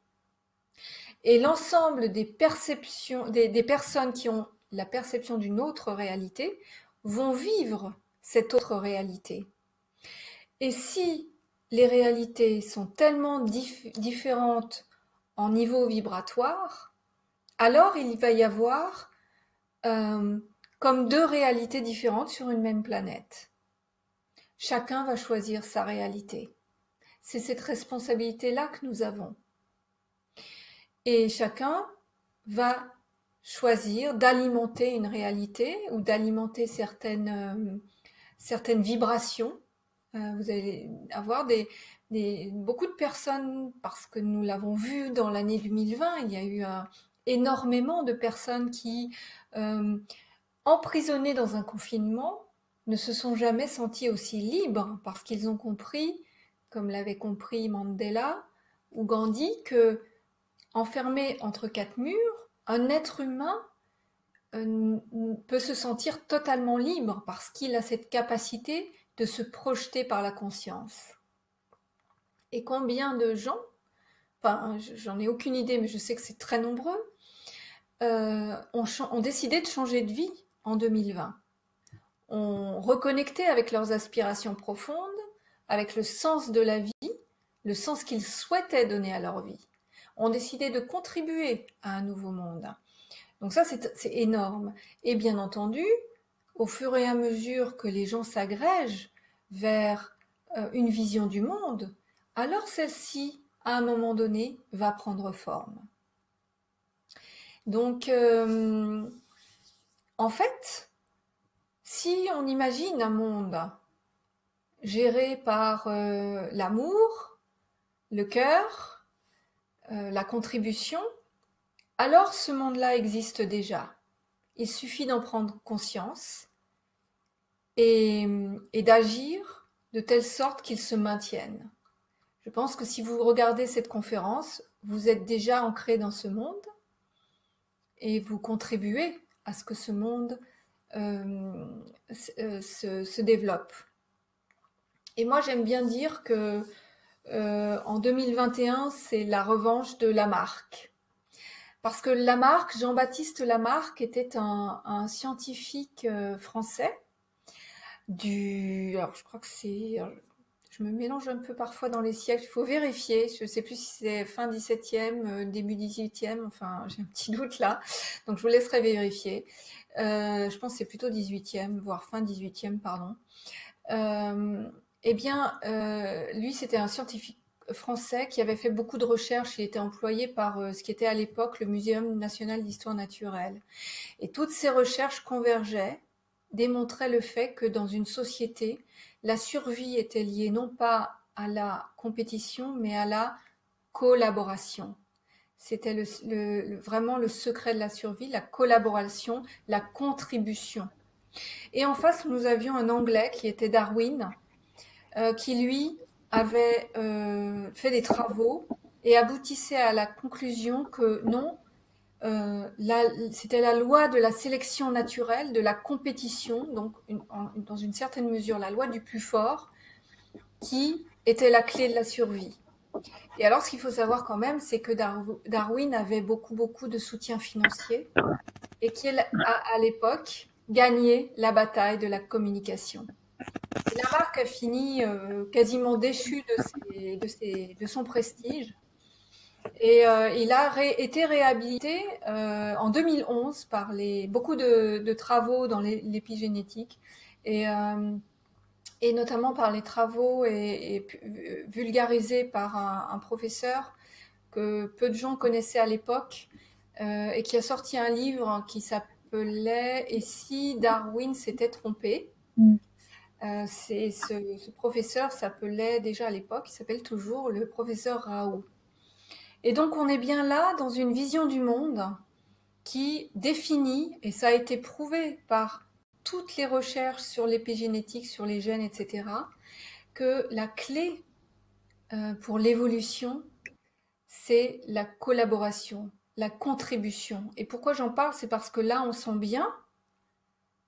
Et l'ensemble des perceptions, des, des personnes qui ont la perception d'une autre réalité, vont vivre cette autre réalité. Et si les réalités sont tellement dif- différentes en niveau vibratoire, alors il va y avoir Euh, comme deux réalités différentes sur une même planète. Chacun va choisir sa réalité. C'est cette responsabilité-là que nous avons. Et chacun va choisir d'alimenter une réalité ou d'alimenter certaines, euh, certaines vibrations. Euh, vous allez avoir des, des, beaucoup de personnes, parce que nous l'avons vu dans l'année deux mille vingt, il y a eu un... énormément de personnes qui, euh, emprisonnées dans un confinement, ne se sont jamais senties aussi libres parce qu'ils ont compris, comme l'avait compris Mandela ou Gandhi, que enfermés entre quatre murs, un être humain euh, peut se sentir totalement libre parce qu'il a cette capacité de se projeter par la conscience. Et combien de gens, enfin j'en ai aucune idée mais je sais que c'est très nombreux, euh, ont, ont décidé de changer de vie en deux mille vingt, ont reconnecté avec leurs aspirations profondes, avec le sens de la vie, le sens qu'ils souhaitaient donner à leur vie, ont décidé de contribuer à un nouveau monde. Donc ça, c'est énorme. Et bien entendu, au fur et à mesure que les gens s'agrègent vers euh, une vision du monde, alors celle-ci, à un moment donné, va prendre forme. Donc, euh, en fait, si on imagine un monde géré par euh, l'amour, le cœur, euh, la contribution, alors ce monde-là existe déjà. Il suffit d'en prendre conscience et, et d'agir de telle sorte qu'il se maintienne. Je pense que si vous regardez cette conférence, vous êtes déjà ancré dans ce monde et vous contribuez à ce que ce monde euh, se, se, se développe. Et moi, j'aime bien dire que euh, en deux mille vingt et un, c'est la revanche de Lamarck. Parce que Lamarck, Jean-Baptiste Lamarck, était un, un scientifique euh, français du... Alors, je crois que c'est... Je me mélange un peu parfois dans les siècles, il faut vérifier. Je ne sais plus si c'est fin dix-septième, euh, début dix-huitième, enfin, j'ai un petit doute là. Donc, je vous laisserai vérifier. Euh, je pense que c'est plutôt dix-huitième, voire fin dix-huitième, pardon. Euh, eh bien, euh, lui, c'était un scientifique français qui avait fait beaucoup de recherches. Il était employé par euh, ce qui était à l'époque le Muséum national d'histoire naturelle. Et toutes ces recherches convergeaient, démontraient le fait que dans une société, la survie était liée non pas à la compétition, mais à la collaboration. C'était le, le, vraiment le secret de la survie, la collaboration, la contribution. Et en face, nous avions un Anglais qui était Darwin, euh, qui lui... avait euh, fait des travaux et aboutissait à la conclusion que non, euh, c'était la loi de la sélection naturelle, de la compétition, donc une, en, dans une certaine mesure la loi du plus fort, qui était la clé de la survie. Et alors ce qu'il faut savoir quand même, c'est que Darwin avait beaucoup, beaucoup de soutien financier et qu'il a à l'époque gagné la bataille de la communication. Lamarck a fini euh, quasiment déchu de, ses, de, ses, de son prestige et euh, il a ré, été réhabilité euh, en deux mille onze par les, beaucoup de, de travaux dans l'épigénétique et, euh, et notamment par les travaux et, et vulgarisés par un, un professeur que peu de gens connaissaient à l'époque euh, et qui a sorti un livre qui s'appelait « Et si Darwin s'était trompé ?» Euh, ce, ce professeur s'appelait déjà à l'époque, il s'appelle toujours le professeur Raoult. Et donc on est bien là dans une vision du monde qui définit, et ça a été prouvé par toutes les recherches sur l'épigénétique, sur les gènes, et cetera, que la clé euh, pour l'évolution, c'est la collaboration, la contribution. Et pourquoi j'en parle, c'est parce que là on sent bien,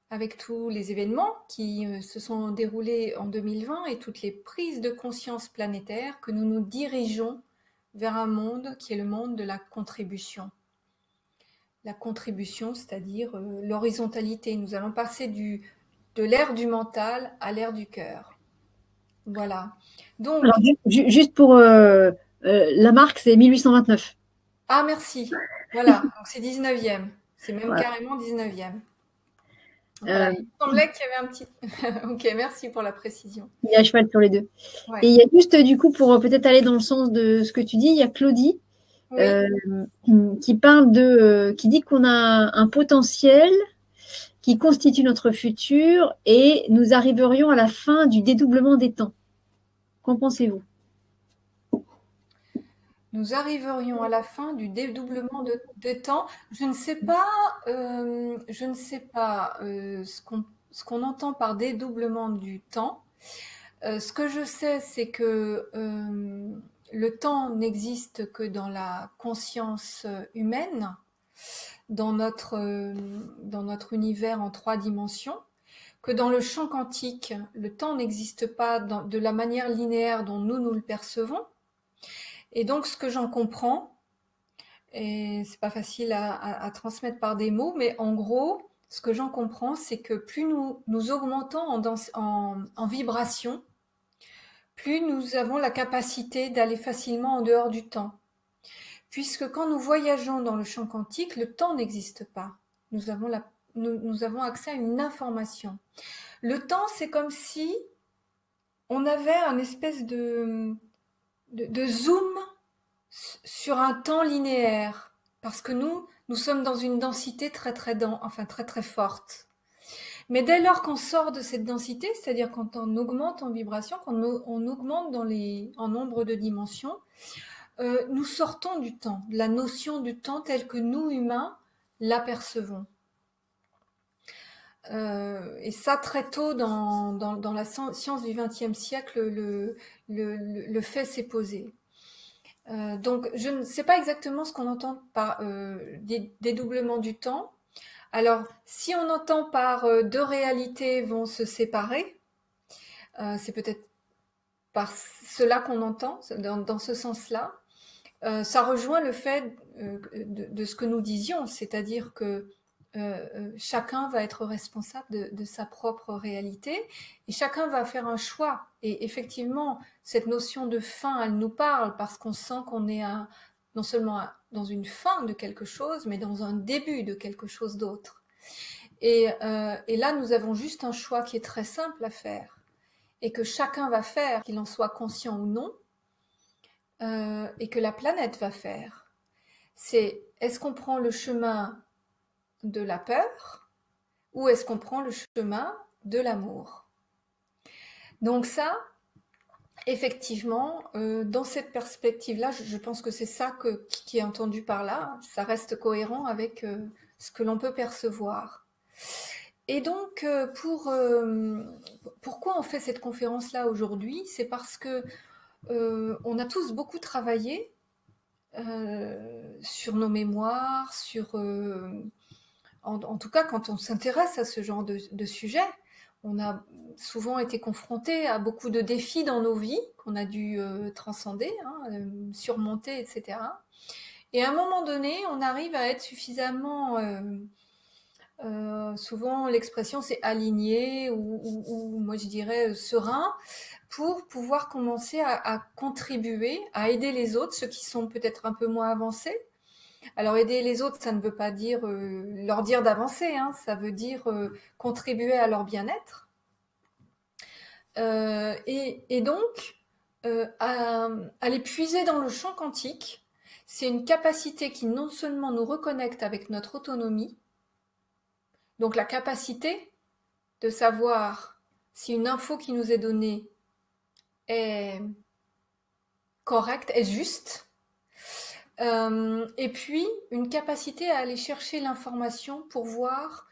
avec tous les événements qui se sont déroulés en deux mille vingt et toutes les prises de conscience planétaires, que nous nous dirigeons vers un monde qui est le monde de la contribution. La contribution, c'est-à-dire euh, l'horizontalité. Nous allons passer du, de l'ère du mental à l'ère du cœur. Voilà. Donc, alors, juste pour euh, euh, Lamarck, c'est mille huit cent vingt-neuf. Ah, merci. Voilà, c'est dix-neuvième. C'est même voilà. Carrément dix-neuvième. Voilà, euh, il semblait qu'il y avait un petit... Ok, merci pour la précision. Il y a cheval sur les deux. Ouais. Et il y a juste, du coup, pour peut-être aller dans le sens de ce que tu dis, il y a Claudie oui. euh, qui parle de... qui dit qu'on a un potentiel qui constitue notre futur et nous arriverions à la fin du dédoublement des temps. Qu'en pensez-vous? Nous arriverions à la fin du dédoublement de, des temps. Je ne sais pas, euh, je ne sais pas euh, ce qu'on ce qu'on entend par dédoublement du temps. Euh, ce que je sais, c'est que euh, le temps n'existe que dans la conscience humaine dans notre, euh, dans notre univers en trois dimensions, que dans le champ quantique, le temps n'existe pas dans, de la manière linéaire dont nous, nous le percevons. Et donc, ce que j'en comprends, et c'est pas facile à, à, à transmettre par des mots, mais en gros, ce que j'en comprends, c'est que plus nous, nous augmentons en, danse, en, en vibration, plus nous avons la capacité d'aller facilement en dehors du temps. Puisque quand nous voyageons dans le champ quantique, le temps n'existe pas. Nous avons la Nous, nous avons accès à une information. Le temps, c'est comme si on avait un espèce de, de, de zoom sur un temps linéaire, parce que nous, nous sommes dans une densité très très, dense, enfin, très, très forte. Mais dès lors qu'on sort de cette densité, c'est-à-dire quand on augmente en vibration, quand on, on augmente dans les, en nombre de dimensions, euh, nous sortons du temps, de la notion du temps telle que nous, humains, l'apercevons. Euh, et ça, très tôt dans, dans, dans la science du vingtième siècle, le, le, le fait s'est posé. Euh, donc, je ne sais pas exactement ce qu'on entend par euh, dédoublement du temps. Alors, si on entend par euh, deux réalités vont se séparer, euh, c'est peut-être par cela qu'on entend, dans, dans ce sens-là. Euh, ça rejoint le fait euh, de, de ce que nous disions, c'est-à-dire que Euh, chacun va être responsable de, de sa propre réalité et chacun va faire un choix. Et effectivement, cette notion de fin, elle nous parle parce qu'on sent qu'on est à, non seulement à, dans une fin de quelque chose, mais dans un début de quelque chose d'autre. Et, euh, et là, nous avons juste un choix qui est très simple à faire et que chacun va faire, qu'il en soit conscient ou non, euh, et que la planète va faire. C'est, est-ce qu'on prend le chemin de la peur, ou est-ce qu'on prend le chemin de l'amour? Donc ça, effectivement, euh, dans cette perspective-là, je, je pense que c'est ça que, qui est entendu par là, ça reste cohérent avec euh, ce que l'on peut percevoir. Et donc, euh, pour, euh, pourquoi on fait cette conférence-là aujourd'hui? C'est parce que euh, on a tous beaucoup travaillé euh, sur nos mémoires, sur... Euh, En, en tout cas, quand on s'intéresse à ce genre de, de sujet, on a souvent été confronté à beaucoup de défis dans nos vies qu'on a dû euh, transcender, hein, euh, surmonter, et cetera. Et à un moment donné, on arrive à être suffisamment... Euh, euh, souvent, l'expression, c'est aligné ou, ou, ou, moi, je dirais, euh, serein, pour pouvoir commencer à, à contribuer, à aider les autres, ceux qui sont peut-être un peu moins avancés. Alors, aider les autres, ça ne veut pas dire euh, leur dire d'avancer, hein, ça veut dire euh, contribuer à leur bien-être. Euh, et, et donc, euh, à, à les puiser dans le champ quantique, c'est une capacité qui non seulement nous reconnecte avec notre autonomie, donc la capacité de savoir si une info qui nous est donnée est correcte, est juste, Euh, et puis, une capacité à aller chercher l'information pour voir,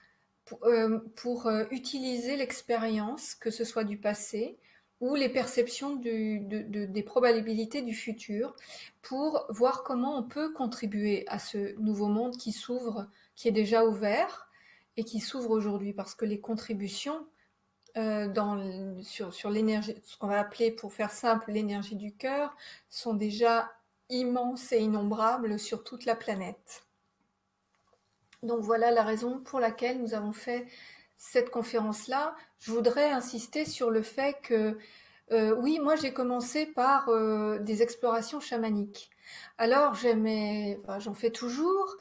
pour, euh, pour euh, utiliser l'expérience, que ce soit du passé ou les perceptions du, de, de, des probabilités du futur, pour voir comment on peut contribuer à ce nouveau monde qui s'ouvre, qui est déjà ouvert et qui s'ouvre aujourd'hui, parce que les contributions Euh, dans, sur, sur l'énergie, ce qu'on va appeler pour faire simple l'énergie du cœur, sont déjà immense et innombrable sur toute la planète. Donc voilà la raison pour laquelle nous avons fait cette conférence-là. Je voudrais insister sur le fait que, euh, oui, moi j'ai commencé par euh, des explorations chamaniques. Alors j'aimais, enfin, j'en fais toujours,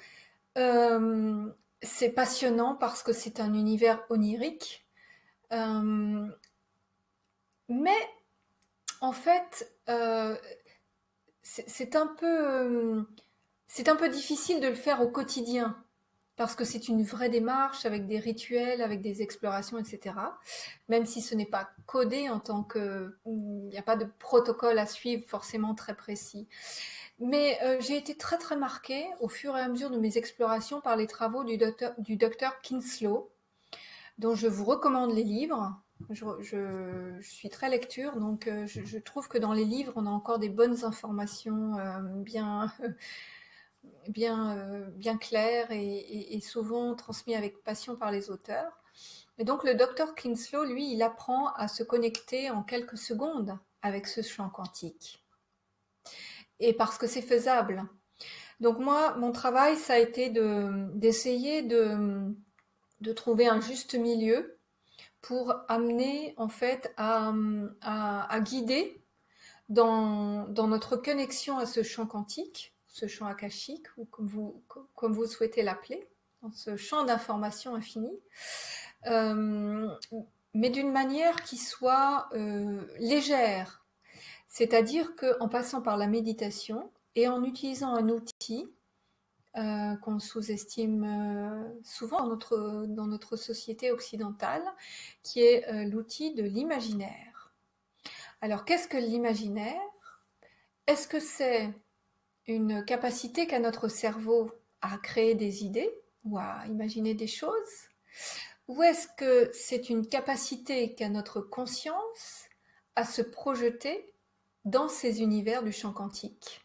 euh, c'est passionnant parce que c'est un univers onirique, euh, mais en fait, euh, c'est un peu, c'est un peu difficile de le faire au quotidien parce que c'est une vraie démarche avec des rituels, avec des explorations, et cetera. Même si ce n'est pas codé en tant que... Il n'y a pas de protocole à suivre forcément très précis. Mais euh, j'ai été très très marquée au fur et à mesure de mes explorations par les travaux du docteur, du docteur Kinslow, dont je vous recommande les livres. Je, je, je suis très lecture, donc je, je trouve que dans les livres, on a encore des bonnes informations euh, bien, bien, euh, bien clair et, et, et souvent transmis avec passion par les auteurs. Et donc le docteur Kinslow, lui, il apprend à se connecter en quelques secondes avec ce champ quantique. Et parce que c'est faisable. Donc moi, mon travail, ça a été de, d'essayer de, de trouver un juste milieu pour amener en fait à, à, à guider dans, dans notre connexion à ce champ quantique, ce champ akashique, ou comme vous, comme vous souhaitez l'appeler, dans ce champ d'information infinie, euh, mais d'une manière qui soit euh, légère, c'est-à-dire qu'en passant par la méditation et en utilisant un outil euh, qu'on sous-estime euh, souvent dans notre, dans notre société occidentale, qui est euh, l'outil de l'imaginaire. Alors qu'est-ce que l'imaginaire? Est-ce que c'est une capacité qu'a notre cerveau à créer des idées ou à imaginer des choses? Ou est-ce que c'est une capacité qu'a notre conscience à se projeter dans ces univers du champ quantique?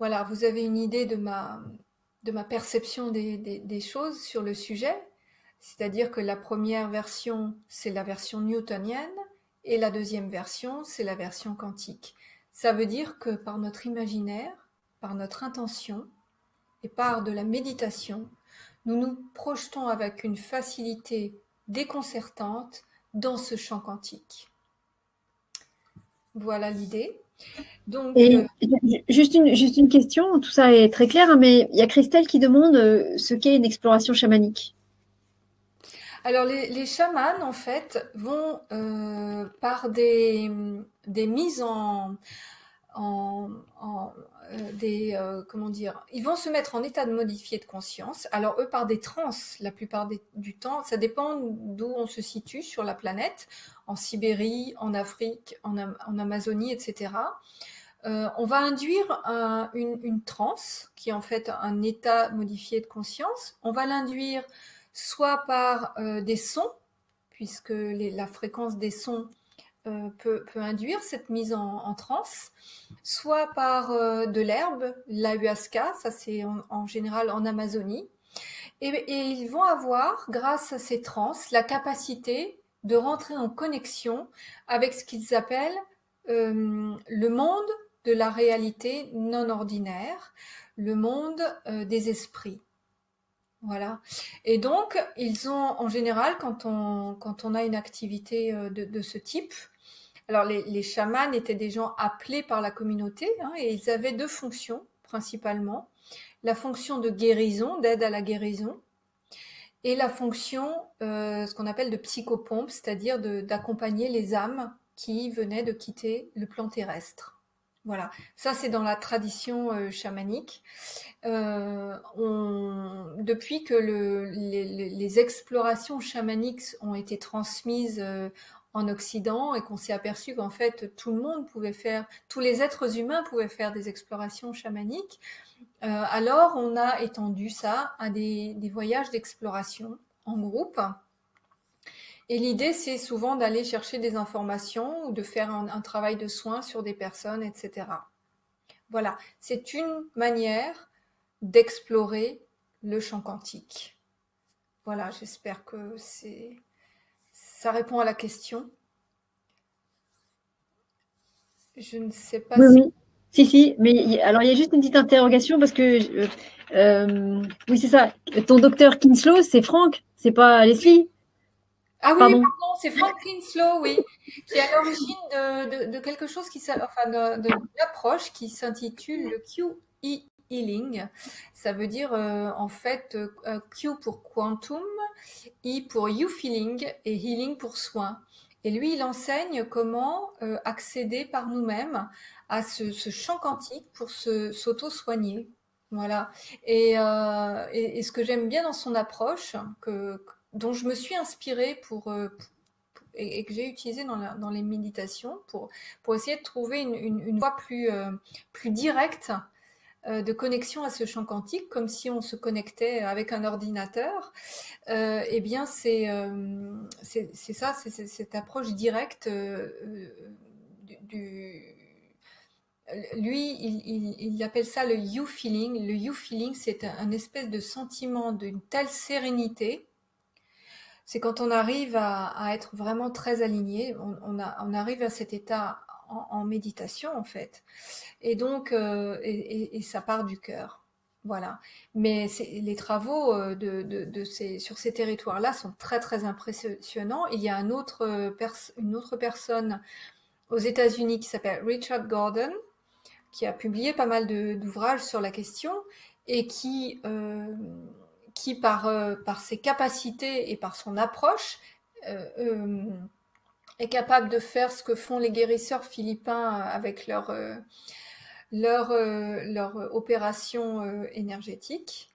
Voilà, vous avez une idée de ma, de ma perception des, des, des choses sur le sujet, c'est-à-dire que la première version, c'est la version newtonienne, et la deuxième version, c'est la version quantique. Ça veut dire que par notre imaginaire, par notre intention, et par de la méditation, nous nous projetons avec une facilité déconcertante dans ce champ quantique. Voilà l'idée. Donc, et, euh... juste, une, juste une question, tout ça est très clair, mais il y a Christelle qui demande ce qu'est une exploration chamanique. Alors les, les chamans en fait vont euh, par des, des mises en... en, en euh, des, euh, comment dire, ils vont se mettre en état de modifié de conscience, alors eux par des trans la plupart des, du temps, ça dépend d'où on se situe sur la planète, en Sibérie, en Afrique, en, en Amazonie, et cetera. Euh, on va induire un, une, une transe, qui est en fait un état modifié de conscience, on va l'induire soit par euh, des sons, puisque les, la fréquence des sons Euh, peut, peut induire cette mise en, en transe, soit par euh, de l'herbe, l'ayahuasca, ça c'est en, en général en Amazonie, et, et ils vont avoir, grâce à ces transes, la capacité de rentrer en connexion avec ce qu'ils appellent euh, le monde de la réalité non ordinaire, le monde euh, des esprits. Voilà. Et donc, ils ont en général, quand on, quand on a une activité de, de ce type, alors les, les chamans étaient des gens appelés par la communauté, hein, et ils avaient deux fonctions principalement, la fonction de guérison, d'aide à la guérison, et la fonction, euh, ce qu'on appelle de psychopompe, c'est-à-dire d'accompagner les âmes qui venaient de quitter le plan terrestre. Voilà, ça c'est dans la tradition euh, chamanique. Euh, on, depuis que le, les, les explorations chamaniques ont été transmises euh, en Occident et qu'on s'est aperçu qu'en fait tout le monde pouvait faire, tous les êtres humains pouvaient faire des explorations chamaniques, euh, alors on a étendu ça à des, des voyages d'exploration en groupe. Et l'idée, c'est souvent d'aller chercher des informations ou de faire un, un travail de soin sur des personnes, et cetera. Voilà, c'est une manière d'explorer le champ quantique. Voilà, j'espère que c'est ça répond à la question. Je ne sais pas oui, si... Oui. Si, si, mais alors il y a juste une petite interrogation parce que... Euh, euh, oui, c'est ça, ton docteur Kinslow, c'est Franck, c'est pas Leslie. Ah oui, pardon, pardon c'est Franck Kinslow, oui, qui est à l'origine de, de, de quelque chose qui, enfin, d'une approche qui s'intitule le Q E Healing. Ça veut dire euh, en fait euh, Q pour quantum, I pour you feeling et healing pour soin. Et lui, il enseigne comment euh, accéder par nous-mêmes à ce, ce champ quantique pour se s'auto-soigner. Voilà. Et, euh, et, et ce que j'aime bien dans son approche, que dont je me suis inspirée pour, pour, et, et que j'ai utilisé dans, la, dans les méditations pour, pour essayer de trouver une, une, une voie plus, euh, plus directe euh, de connexion à ce champ quantique, comme si on se connectait avec un ordinateur, euh, et bien c'est euh, c'est ça, c'est cette approche directe euh, du, lui, il, il, il appelle ça le you feeling. Le you feeling, c'est un, un espèce de sentiment d'une telle sérénité. C'est quand on arrive à, à être vraiment très aligné, on, on, a, on arrive à cet état en, en méditation, en fait. Et donc, euh, et, et, et ça part du cœur. Voilà. Mais les travaux de, de, de ces, sur ces territoires-là sont très, très impressionnants. Il y a un autre pers- une autre personne aux États-Unis qui s'appelle Richard Gordon, qui a publié pas mal d'ouvrages sur la question et qui, euh, qui par, euh, par ses capacités et par son approche, euh, euh, est capable de faire ce que font les guérisseurs philippins avec leur, euh, leur, euh, leur opération euh, énergétique.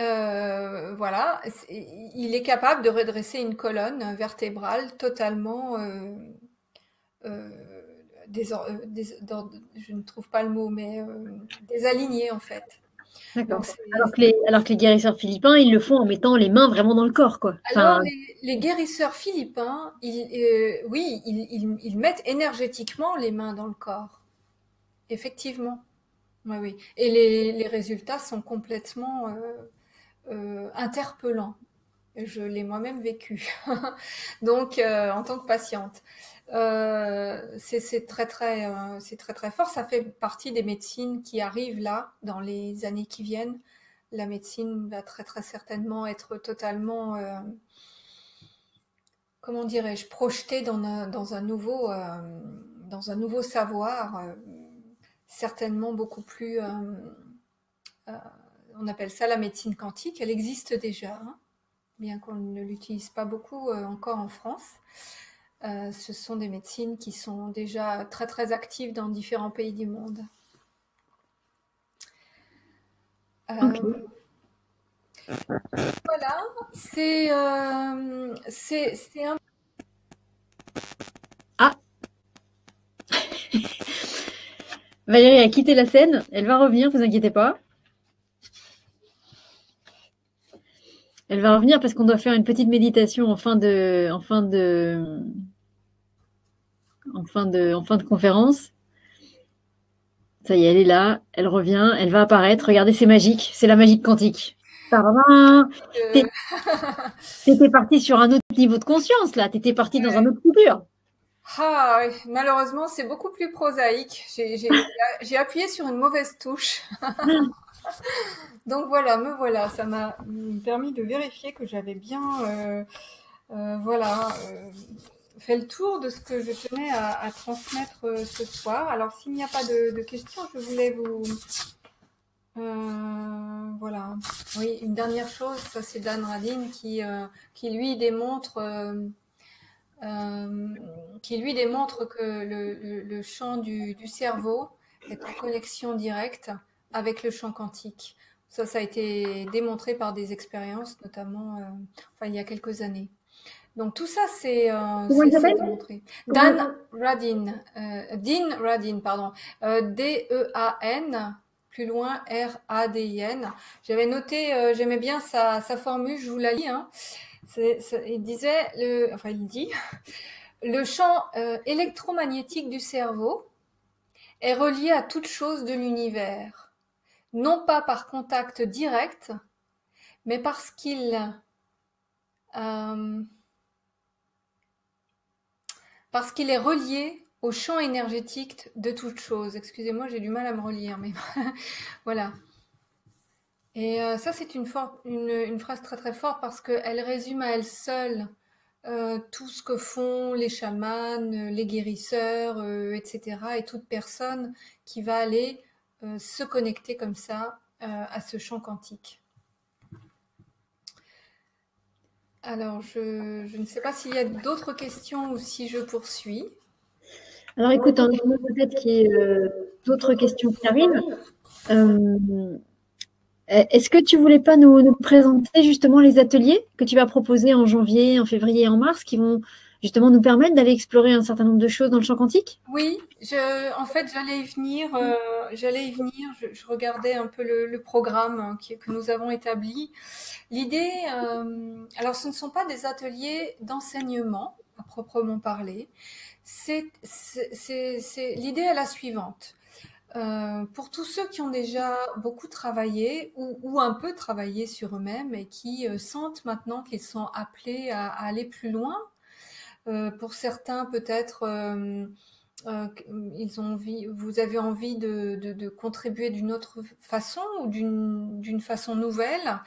Euh, voilà, il est capable de redresser une colonne vertébrale totalement euh, euh, Désor... Désor... je ne trouve pas le mot, mais euh, désaligné en fait. D'accord. Alors, alors que les guérisseurs philippins, ils le font en mettant les mains vraiment dans le corps, quoi. Enfin... Alors les, les guérisseurs philippins, ils, euh, oui, ils, ils, ils mettent énergétiquement les mains dans le corps. Effectivement. Oui, oui. Et les, les résultats sont complètement euh, euh, interpellants. Je l'ai moi-même vécu, donc euh, en tant que patiente. Euh, c'est très très, euh, c'est très très fort. Ça fait partie des médecines qui arrivent là dans les années qui viennent. La médecine va très très certainement être totalement, euh, comment dirais-je, projetée dans un, dans un nouveau, euh, dans un nouveau savoir, euh, certainement beaucoup plus. Euh, euh, on appelle ça la médecine quantique. Elle existe déjà, hein, bien qu'on ne l'utilise pas beaucoup euh, encore en France. Euh, ce sont des médecines qui sont déjà très très actives dans différents pays du monde. Euh, okay. Voilà, c'est euh, c'est un... Ah Valérie a quitté la scène, elle va revenir, vous inquiétez pas. Elle va revenir parce qu'on doit faire une petite méditation en fin de, en fin de, en fin de, en fin de conférence. Ça y est, elle est là, elle revient, elle va apparaître. Regardez, c'est magique, c'est la magie quantique. T'étais partie sur un autre niveau de conscience, là. T'étais partie dans un autre futur. Ah, malheureusement, c'est beaucoup plus prosaïque. J'ai appuyé sur une mauvaise touche. Donc voilà, me voilà, ça m'a permis de vérifier que j'avais bien euh, euh, voilà, euh, fait le tour de ce que je tenais à, à transmettre euh, ce soir. Alors s'il n'y a pas de, de questions, je voulais vous... Euh, voilà, oui, une dernière chose, ça c'est Dean Radin qui, euh, qui lui démontre... Euh, euh, qui lui démontre que le, le, le champ du, du cerveau est en connexion directe avec le champ quantique. Ça, ça a été démontré par des expériences, notamment euh, enfin, il y a quelques années. Donc, tout ça, c'est euh, démontré. Dean Radin, euh, Dean Radin, pardon, euh, D E A N, plus loin, R A D I N. J'avais noté, euh, j'aimais bien sa, sa formule, je vous la lis. Hein. C'est, ça, il disait, le, enfin, il dit, le champ euh, électromagnétique du cerveau est relié à toute chose de l'univers. Non pas par contact direct, mais parce qu'il euh, parce qu'il est relié au champ énergétique de toute chose. Excusez-moi, j'ai du mal à me relire, mais voilà. Et euh, ça, c'est une, une, une phrase très très forte parce qu'elle résume à elle seule euh, tout ce que font les chamans, les guérisseurs, euh, et cetera. Et toute personne qui va aller... Euh, se connecter comme ça euh, à ce champ quantique. Alors, je, je ne sais pas s'il y a d'autres questions ou si je poursuis. Alors, écoute, hein, peut-être qu'il y ait euh, d'autres questions qui arrivent. Euh, Est-ce que tu ne voulais pas nous, nous présenter justement les ateliers que tu vas proposer en janvier, en février et en mars qui vont... justement nous permettre d'aller explorer un certain nombre de choses dans le champ quantique? Oui, je, en fait, j'allais y venir, euh, j'allais y venir, je, je regardais un peu le, le programme hein, qui, que nous avons établi. L'idée, euh, alors ce ne sont pas des ateliers d'enseignement à proprement parler, L'idée est la suivante. Euh, pour tous ceux qui ont déjà beaucoup travaillé ou, ou un peu travaillé sur eux-mêmes et qui euh, sentent maintenant qu'ils sont appelés à, à aller plus loin, euh, pour certains peut-être euh, euh, ils ont envie, vous avez envie de, de, de contribuer d'une autre façon ou d'une d'une façon nouvelle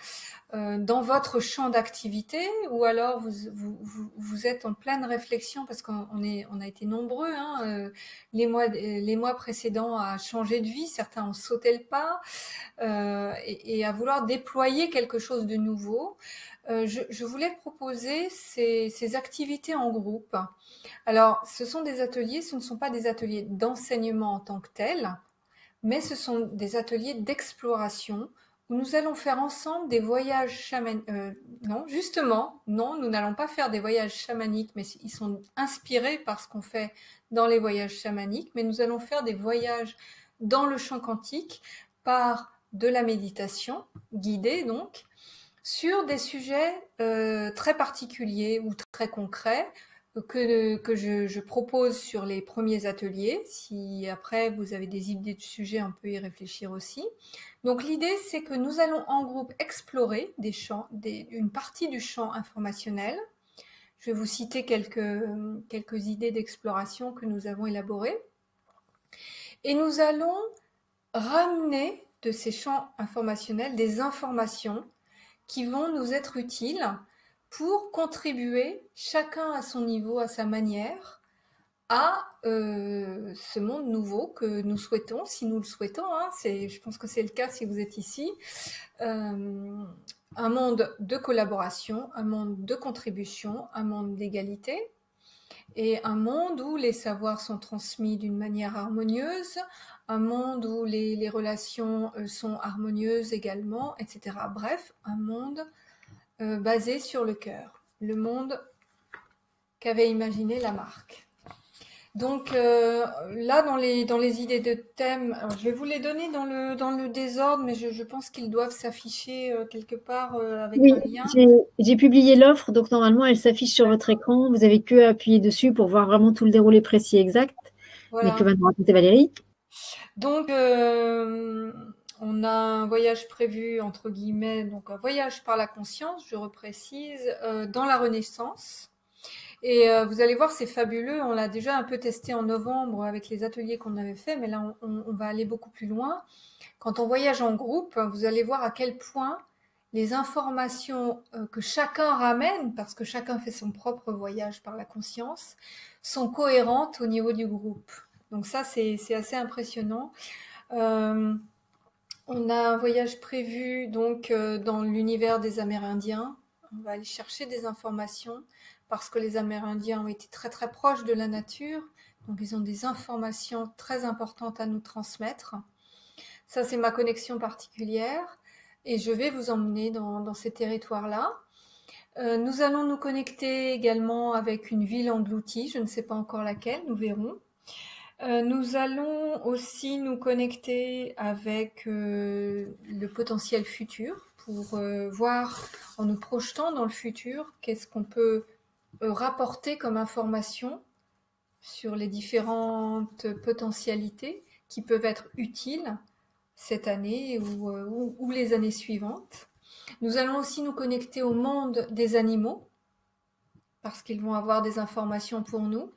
euh, dans votre champ d'activité, ou alors vous, vous, vous, vous êtes en pleine réflexion parce qu'on est, on a été nombreux hein, euh, les, mois, les mois précédents à changer de vie, certains ont sauté le pas euh, et, et à vouloir déployer quelque chose de nouveau. Euh, je, je voulais proposer ces, ces activités en groupe. Alors ce sont des ateliers, ce ne sont pas des ateliers d'enseignement en tant que tels, mais ce sont des ateliers d'exploration où nous allons faire ensemble des voyages chamaniques. Euh, non, justement, non, nous n'allons pas faire des voyages chamaniques, mais ils sont inspirés par ce qu'on fait dans les voyages chamaniques, mais nous allons faire des voyages dans le champ quantique par de la méditation, guidée donc, sur des sujets euh, très particuliers ou très concrets, que, que je, je propose sur les premiers ateliers. Si après vous avez des idées de sujets, on peut y réfléchir aussi. Donc l'idée, c'est que nous allons en groupe explorer des champs, des, une partie du champ informationnel. Je vais vous citer quelques, quelques idées d'exploration que nous avons élaborées. Et nous allons ramener de ces champs informationnels des informations qui vont nous être utiles pour contribuer, chacun à son niveau, à sa manière, à euh, ce monde nouveau que nous souhaitons, si nous le souhaitons, hein, c'est, je pense que c'est le cas si vous êtes ici, euh, un monde de collaboration, un monde de contribution, un monde d'égalité, et un monde où les savoirs sont transmis d'une manière harmonieuse, un monde où les, les relations sont harmonieuses également, et cetera. Bref, un monde Euh, basé sur le cœur, le monde qu'avait imaginé Lamarck. Donc euh, là, dans les, dans les idées de thèmes, je vais vous les donner dans le, dans le désordre, mais je, je pense qu'ils doivent s'afficher euh, quelque part euh, avec oui, un lien. J'ai publié l'offre, donc normalement, elle s'affiche sur votre écran. Vous n'avez qu'à appuyer dessus pour voir vraiment tout le déroulé précis exact, voilà. Mais que va nous raconter Valérie. Donc... Euh... On a un voyage prévu, entre guillemets, donc un voyage par la conscience, je reprécise, euh, dans la Renaissance. Et euh, vous allez voir, c'est fabuleux. On l'a déjà un peu testé en novembre avec les ateliers qu'on avait fait, mais là, on, on va aller beaucoup plus loin. Quand on voyage en groupe, vous allez voir à quel point les informations euh, que chacun ramène, parce que chacun fait son propre voyage par la conscience, sont cohérentes au niveau du groupe. Donc ça, c'est c'est assez impressionnant. Euh, On a un voyage prévu donc euh, dans l'univers des Amérindiens. On va aller chercher des informations parce que les Amérindiens ont été très très proches de la nature. Donc ils ont des informations très importantes à nous transmettre. Ça, c'est ma connexion particulière et je vais vous emmener dans, dans ces territoires-là. Euh, nous allons nous connecter également avec une ville engloutie. Je ne sais pas encore laquelle, nous verrons. Euh, nous allons aussi nous connecter avec euh, le potentiel futur pour euh, voir, en nous projetant dans le futur, qu'est-ce qu'on peut euh, rapporter comme information sur les différentes potentialités qui peuvent être utiles cette année ou, euh, ou, ou les années suivantes. Nous allons aussi nous connecter au monde des animaux parce qu'ils vont avoir des informations pour nous.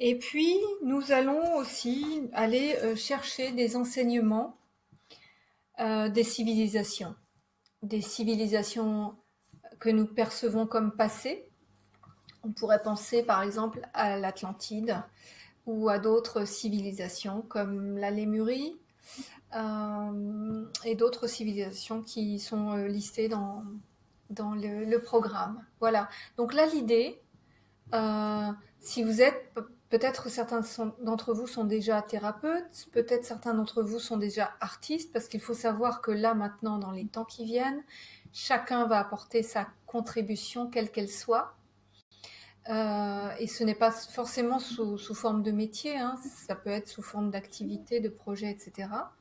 Et puis, nous allons aussi aller euh, chercher des enseignements euh, des civilisations. Des civilisations que nous percevons comme passées. On pourrait penser par exemple à l'Atlantide ou à d'autres civilisations comme la Lémurie euh, et d'autres civilisations qui sont euh, listées dans, dans le, le programme. Voilà. Donc là, l'idée, euh, si vous êtes... Peut-être certains d'entre vous sont déjà thérapeutes, peut-être certains d'entre vous sont déjà artistes, parce qu'il faut savoir que là, maintenant, dans les temps qui viennent, chacun va apporter sa contribution, quelle qu'elle soit. Euh, et ce n'est pas forcément sous, sous forme de métier, hein, ça peut être sous forme d'activité, de projet, et cetera.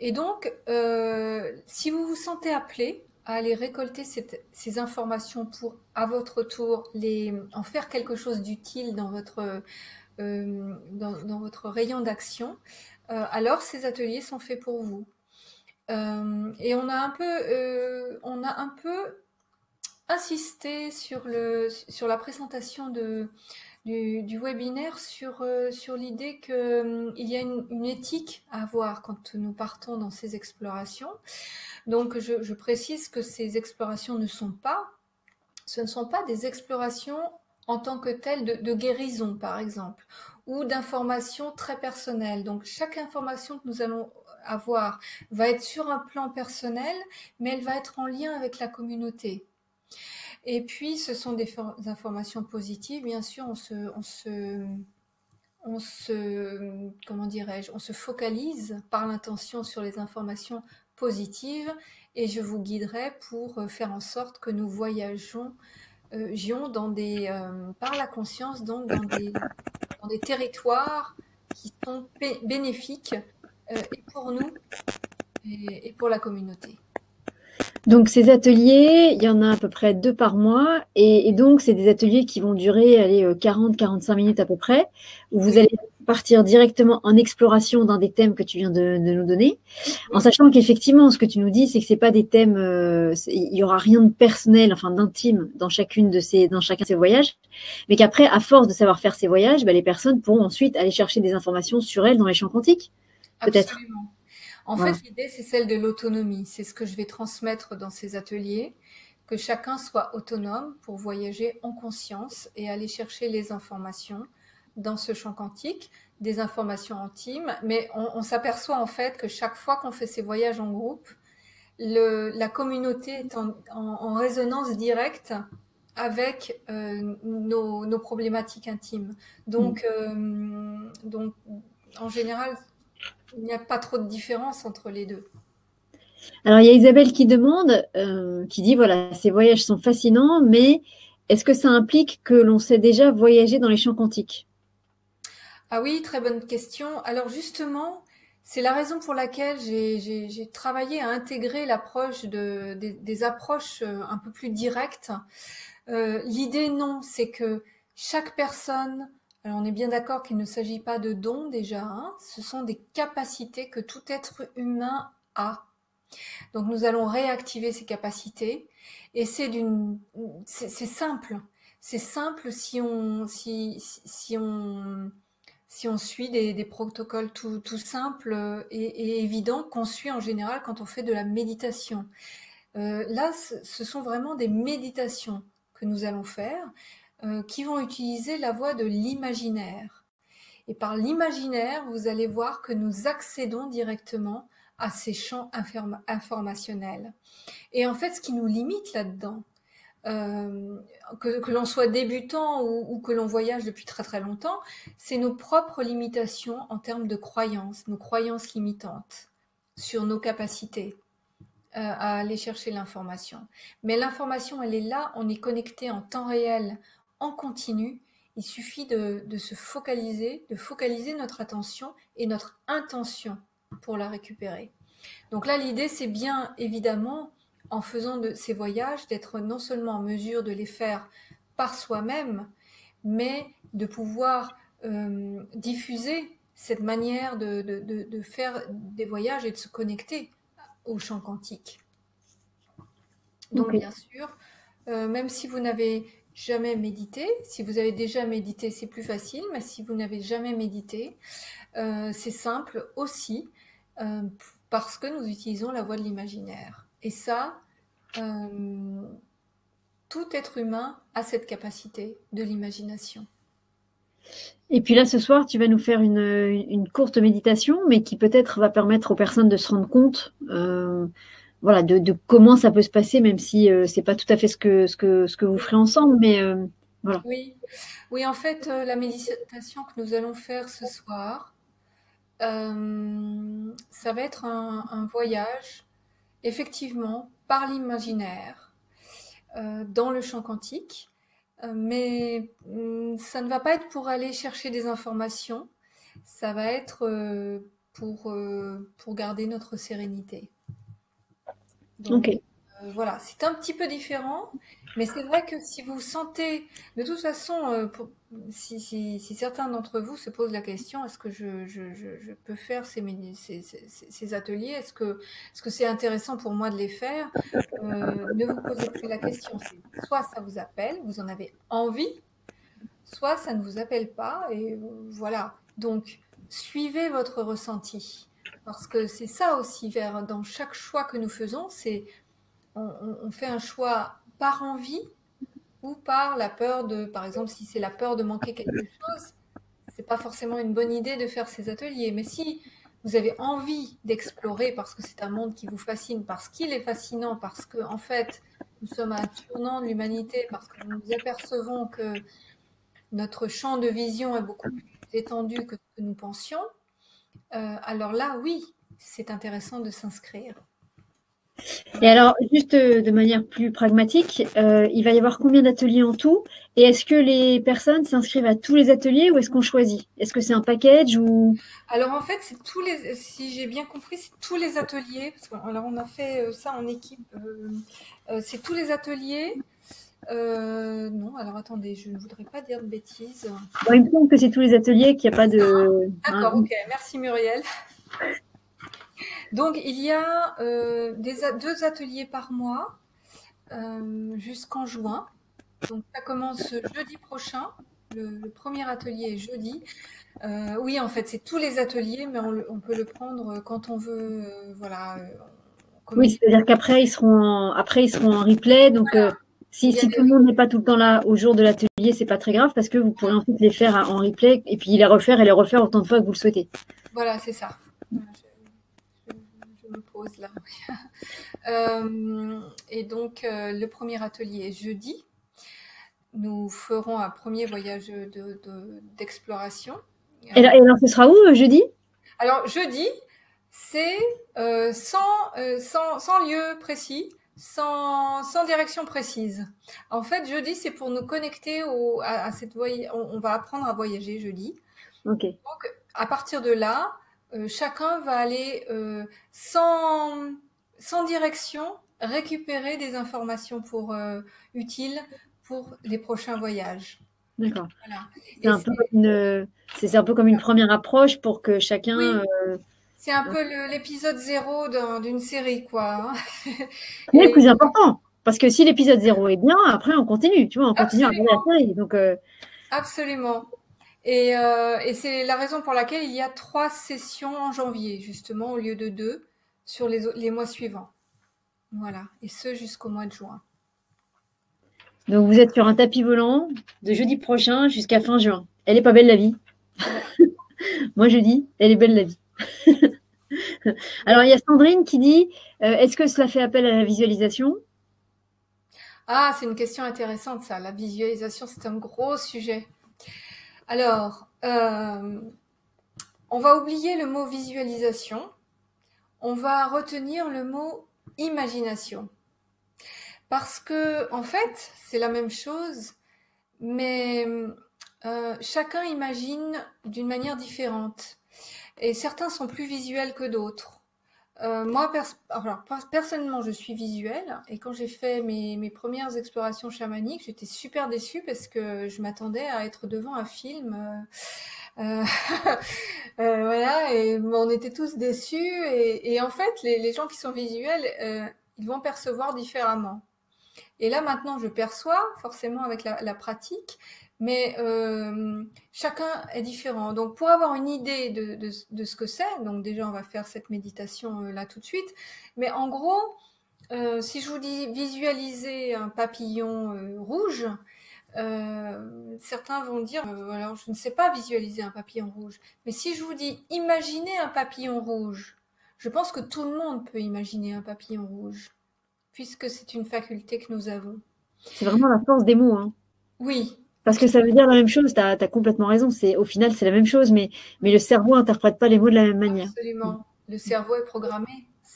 Et donc, euh, si vous vous sentez appelé à aller récolter cette, ces informations pour, à votre tour, les, en faire quelque chose d'utile dans votre, euh, dans, dans votre rayon d'action, euh, alors ces ateliers sont faits pour vous. Euh, et on a un peu, euh, on a un peu insisté sur, le, sur la présentation de, du, du webinaire sur, euh, sur l'idée qu'il euh, y a une, une éthique à avoir quand nous partons dans ces explorations. Donc je, je précise que ces explorations ne sont pas, ce ne sont pas des explorations en tant que telles de, de guérison par exemple, ou d'informations très personnelles. Donc chaque information que nous allons avoir va être sur un plan personnel, mais elle va être en lien avec la communauté. Et puis ce sont des informations positives, bien sûr, on se, on se, on se, comment dirais-je, on se focalise par l'intention sur les informations positives, et je vous guiderai pour faire en sorte que nous voyageons euh, dans des, euh, par la conscience, donc dans des, dans des territoires qui sont bénéfiques euh, et pour nous et, et pour la communauté. Donc ces ateliers, il y en a à peu près deux par mois, et, et donc c'est des ateliers qui vont durer quarante à quarante-cinq minutes à peu près, où vous allez partir directement en exploration dans des thèmes que tu viens de, de nous donner, en sachant qu'effectivement ce que tu nous dis, c'est que c'est pas des thèmes, euh, il y aura rien de personnel, enfin d'intime dans chacune de ces, dans chacun de ces voyages, mais qu'après, à force de savoir faire ces voyages, ben, les personnes pourront ensuite aller chercher des informations sur elles dans les champs quantiques, peut-être. En fait, l'idée, c'est celle de l'autonomie. C'est ce que je vais transmettre dans ces ateliers, que chacun soit autonome pour voyager en conscience et aller chercher les informations dans ce champ quantique, des informations intimes. Mais on, on s'aperçoit en fait que chaque fois qu'on fait ces voyages en groupe, le, la communauté est en, en, en résonance directe avec euh, nos, nos problématiques intimes. Donc, euh, donc en général... il n'y a pas trop de différence entre les deux. Alors, il y a Isabelle qui demande, euh, qui dit, voilà, ces voyages sont fascinants, mais est-ce que ça implique que l'on sait déjà voyager dans les champs quantiques? Ah oui, très bonne question. Alors justement, c'est la raison pour laquelle j'ai travaillé à intégrer l'approche de, des, des approches un peu plus directes. Euh, L'idée, non, c'est que chaque personne... Alors on est bien d'accord qu'il ne s'agit pas de dons déjà, hein, ce sont des capacités que tout être humain a. Donc nous allons réactiver ces capacités et c'est d'une, c'est simple, c'est simple si on, si, si on, si on suit des, des protocoles tout, tout simples et, et évidents qu'on suit en général quand on fait de la méditation. Euh, là, ce sont vraiment des méditations que nous allons faire. Euh, qui vont utiliser la voie de l'imaginaire. Et par l'imaginaire, vous allez voir que nous accédons directement à ces champs informationnels. Et en fait, ce qui nous limite là-dedans, euh, que, que l'on soit débutant ou, ou que l'on voyage depuis très très longtemps, c'est nos propres limitations en termes de croyances, nos croyances limitantes sur nos capacités euh, à aller chercher l'information. Mais l'information, elle est là, on est connecté en temps réel, en continu, il suffit de, de se focaliser, de focaliser notre attention et notre intention pour la récupérer. Donc là, l'idée, c'est bien évidemment, en faisant de ces voyages, d'être non seulement en mesure de les faire par soi-même, mais de pouvoir euh, diffuser cette manière de, de, de, de faire des voyages et de se connecter au champ quantique. Donc okay. Bien sûr, euh, même si vous n'avez jamais méditer. Si vous avez déjà médité, c'est plus facile, mais si vous n'avez jamais médité, euh, c'est simple aussi euh, parce que nous utilisons la voie de l'imaginaire. Et ça, euh, tout être humain a cette capacité de l'imagination. Et puis là, ce soir, tu vas nous faire une, une courte méditation, mais qui peut-être va permettre aux personnes de se rendre compte euh, Voilà, de, de comment ça peut se passer, même si euh, c'est pas tout à fait ce que, ce que, ce que vous ferez ensemble, mais euh, voilà. Oui. oui, en fait, euh, la méditation que nous allons faire ce soir, euh, ça va être un, un voyage, effectivement, par l'imaginaire, euh, dans le champ quantique, euh, mais euh, ça ne va pas être pour aller chercher des informations, ça va être euh, pour, euh, pour garder notre sérénité. Donc, okay. Euh, voilà, c'est un petit peu différent, mais c'est vrai que si vous sentez, de toute façon, euh, pour, si, si, si certains d'entre vous se posent la question, est-ce que je, je, je, je peux faire ces, ces, ces, ces ateliers, est-ce que est-ce que c'est intéressant pour moi de les faire, euh, ne vous posez plus la question. Soit ça vous appelle, vous en avez envie, soit ça ne vous appelle pas, et euh, voilà. Donc, suivez votre ressenti, parce que c'est ça aussi, vers, dans chaque choix que nous faisons, c'est... on fait un choix par envie ou par la peur de, par exemple, si c'est la peur de manquer quelque chose, c'est pas forcément une bonne idée de faire ces ateliers. Mais si vous avez envie d'explorer parce que c'est un monde qui vous fascine, parce qu'il est fascinant, parce que en fait, nous sommes à un tournant de l'humanité, parce que nous nous apercevons que notre champ de vision est beaucoup plus étendu que ce que nous pensions, euh, alors là, oui, c'est intéressant de s'inscrire. Et alors, juste de manière plus pragmatique, euh, il va y avoir combien d'ateliers en tout? Et est-ce que les personnes s'inscrivent à tous les ateliers ou est-ce qu'on choisit? Est-ce que c'est un package ou... Alors en fait, c'est tous les, si j'ai bien compris, c'est tous les ateliers. Parce que, alors on a fait ça en équipe. Euh, euh, c'est tous les ateliers. Euh, non, alors attendez, je ne voudrais pas dire de bêtises. Bon, il me semble que c'est tous les ateliers, qu'il n'y a pas de... D'accord, hein, ok. Merci Muriel. Donc, il y a euh, des a deux ateliers par mois euh, jusqu'en juin. Donc, ça commence jeudi prochain. Le, le premier atelier est jeudi. Euh, oui, en fait, c'est tous les ateliers, mais on, le, on peut le prendre quand on veut. Euh, voilà. On oui, c'est-à-dire qu'après, ils seront en, après, ils seront en replay. Donc, voilà. euh, si, si tout le monde n'est pas tout le temps là au jour de l'atelier, c'est pas très grave parce que vous pourrez ensuite les faire à, en replay et puis les refaire et les refaire autant de fois que vous le souhaitez. Voilà, c'est ça. Pause là. euh, et donc euh, le premier atelier est jeudi. Nous ferons un premier voyage d'exploration. De, de, et, et alors ce sera où jeudi? Alors jeudi, c'est euh, sans, euh, sans, sans lieu précis, sans, sans direction précise. En fait, jeudi, c'est pour nous connecter au, à, à cette voyage. On, on va apprendre à voyager jeudi. Okay. Donc à partir de là, Euh, chacun va aller euh, sans, sans direction récupérer des informations pour, euh, utiles pour les prochains voyages. D'accord. Voilà. C'est un, un peu comme une première approche pour que chacun… Oui. Euh... C'est un peu l'épisode zéro d'une série, quoi. Mais et... le plus important, parce que si l'épisode zéro est bien, après on continue, tu vois, on continue à regarder la série. Donc, euh... absolument. Et, euh, et c'est la raison pour laquelle il y a trois sessions en janvier, justement, au lieu de deux, sur les, les mois suivants. Voilà, et ce jusqu'au mois de juin. Donc, vous êtes sur un tapis volant de jeudi prochain jusqu'à fin juin. Elle n'est pas belle, la vie. Ouais. Moi, je dis, elle est belle, la vie. Alors, il y a Sandrine qui dit, euh, est-ce que cela fait appel à la visualisation? Ah, c'est une question intéressante, ça. La visualisation, c'est un gros sujet. Alors, euh, on va oublier le mot visualisation, on va retenir le mot imagination. Parce que, en fait, c'est la même chose, mais euh, chacun imagine d'une manière différente. Et certains sont plus visuels que d'autres. Euh, moi, pers alors, personnellement, je suis visuelle, et quand j'ai fait mes, mes premières explorations chamaniques, j'étais super déçue parce que je m'attendais à être devant un film. Euh, euh, euh, voilà, et on était tous déçus, et, et en fait, les, les gens qui sont visuels, euh, ils vont percevoir différemment. Et là, maintenant, je perçois, forcément, avec la, la pratique, mais euh, chacun est différent. Donc, pour avoir une idée de, de, de ce que c'est, donc déjà, on va faire cette méditation euh, là tout de suite. Mais en gros, euh, si je vous dis visualiser un papillon euh, rouge, euh, certains vont dire, euh, alors je ne sais pas visualiser un papillon rouge. Mais si je vous dis imaginer un papillon rouge, je pense que tout le monde peut imaginer un papillon rouge, puisque c'est une faculté que nous avons. C'est vraiment la force des mots, hein. Oui. Parce que ça veut dire la même chose, tu as, t'as complètement raison. Au final, c'est la même chose, mais, mais le cerveau n'interprète pas les mots de la même manière. Absolument. Le cerveau est programmé.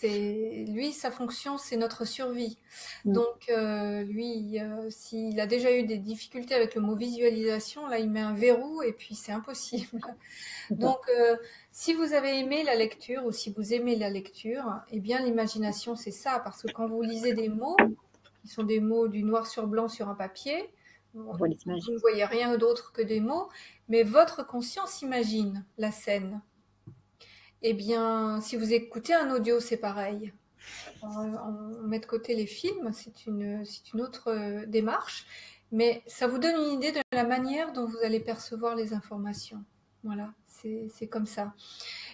c'est lui, sa fonction, c'est notre survie. Mmh. Donc, euh, lui, euh, s'il a déjà eu des difficultés avec le mot visualisation, là, il met un verrou et puis c'est impossible. Mmh. Donc, euh, si vous avez aimé la lecture ou si vous aimez la lecture, eh bien, l'imagination, c'est ça. Parce que quand vous lisez des mots, qui sont des mots du noir sur blanc sur un papier, vous, vous ne voyez rien d'autre que des mots, mais votre conscience imagine la scène. Eh bien, si vous écoutez un audio, c'est pareil. On met de côté les films, c'est une, c'est une autre démarche, mais ça vous donne une idée de la manière dont vous allez percevoir les informations. Voilà, c'est comme ça.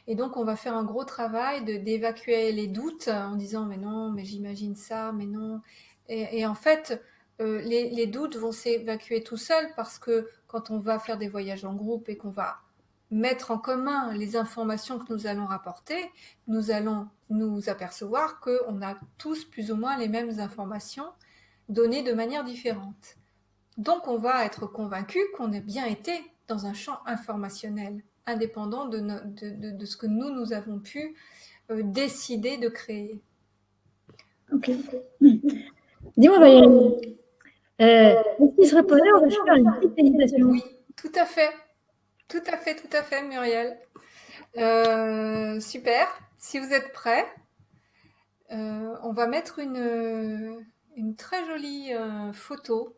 Et donc, on va faire un gros travail de d'évacuer les doutes en disant « mais non, mais j'imagine ça, mais non ». Et en fait, euh, les, les doutes vont s'évacuer tout seuls parce que quand on va faire des voyages en groupe et qu'on va mettre en commun les informations que nous allons rapporter, nous allons nous apercevoir qu'on a tous plus ou moins les mêmes informations données de manière différente. Donc on va être convaincu qu'on a bien été dans un champ informationnel, indépendant de, no de, de, de ce que nous, nous avons pu euh, décider de créer. Ok. Dis-moi Valérie, est-ce qu'il serait possible de faire une petite méditation? Oui, tout à fait. Tout à fait, tout à fait, Muriel. Euh, super. Si vous êtes prêts, euh, on va mettre une, une très jolie euh, photo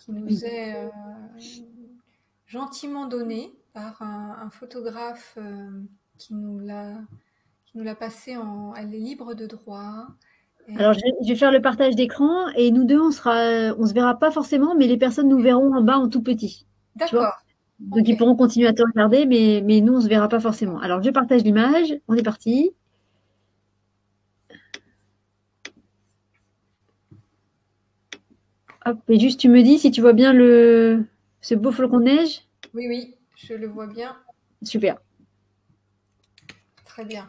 qui nous est euh, gentiment donnée par un, un photographe euh, qui nous l'a passée en... Elle est libre de droit. Et... Alors, je vais, je vais faire le partage d'écran et nous deux, on sera, on se verra pas forcément, mais les personnes nous verront en bas en tout petit. D'accord. Donc, okay. Ils pourront continuer à te regarder, mais, mais nous, on ne se verra pas forcément. Alors, je partage l'image. On est parti. Hop, et juste, tu me dis si tu vois bien le ce beau flocon de neige. Oui, oui, je le vois bien. Super. Très bien.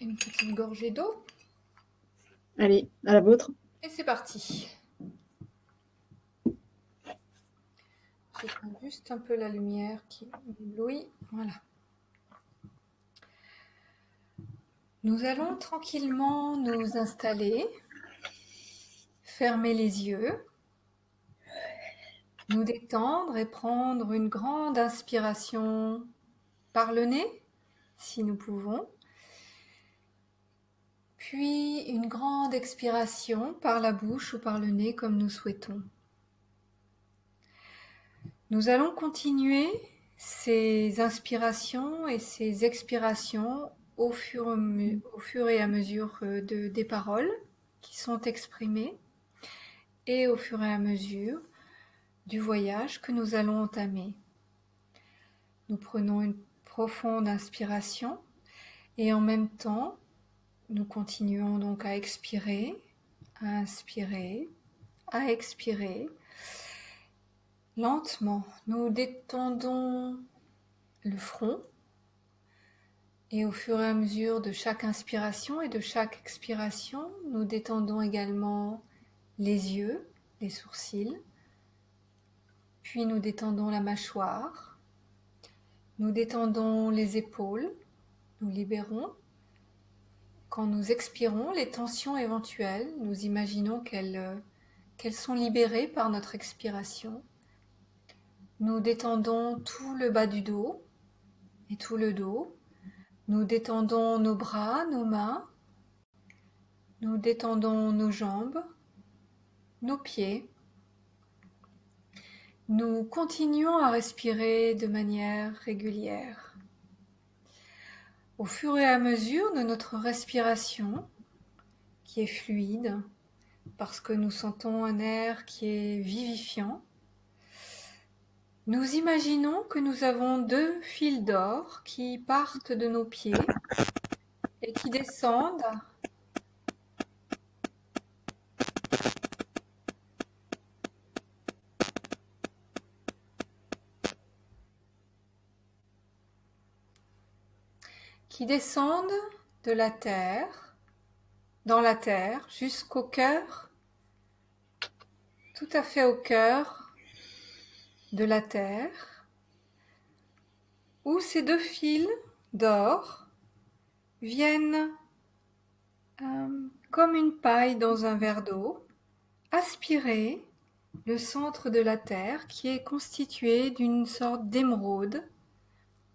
Une petite gorgée d'eau. Allez, à la vôtre. Et c'est parti. J'éteins juste un peu la lumière qui éblouit. Voilà. Nous allons tranquillement nous installer, fermer les yeux, nous détendre et prendre une grande inspiration par le nez, si nous pouvons. Puis une grande expiration par la bouche ou par le nez comme nous souhaitons. Nous allons continuer ces inspirations et ces expirations au fur, au fur et à mesure de, des paroles qui sont exprimées et au fur et à mesure du voyage que nous allons entamer. Nous prenons une profonde inspiration et en même temps, nous continuons donc à expirer, à inspirer, à expirer. Lentement, nous détendons le front et au fur et à mesure de chaque inspiration et de chaque expiration, nous détendons également les yeux, les sourcils, puis nous détendons la mâchoire, nous détendons les épaules, nous libérons. Quand nous expirons, les tensions éventuelles, nous imaginons qu'elles qu'elles sont libérées par notre expiration. Nous détendons tout le bas du dos et tout le dos. Nous détendons nos bras, nos mains. Nous détendons nos jambes, nos pieds. Nous continuons à respirer de manière régulière. Au fur et à mesure de notre respiration, qui est fluide, parce que nous sentons un air qui est vivifiant, nous imaginons que nous avons deux fils d'or qui partent de nos pieds et qui descendent qui descendent de la terre, dans la terre, jusqu'au cœur, tout à fait au cœur de la terre, où ces deux fils d'or viennent euh, comme une paille dans un verre d'eau aspirer le centre de la Terre qui est constitué d'une sorte d'émeraude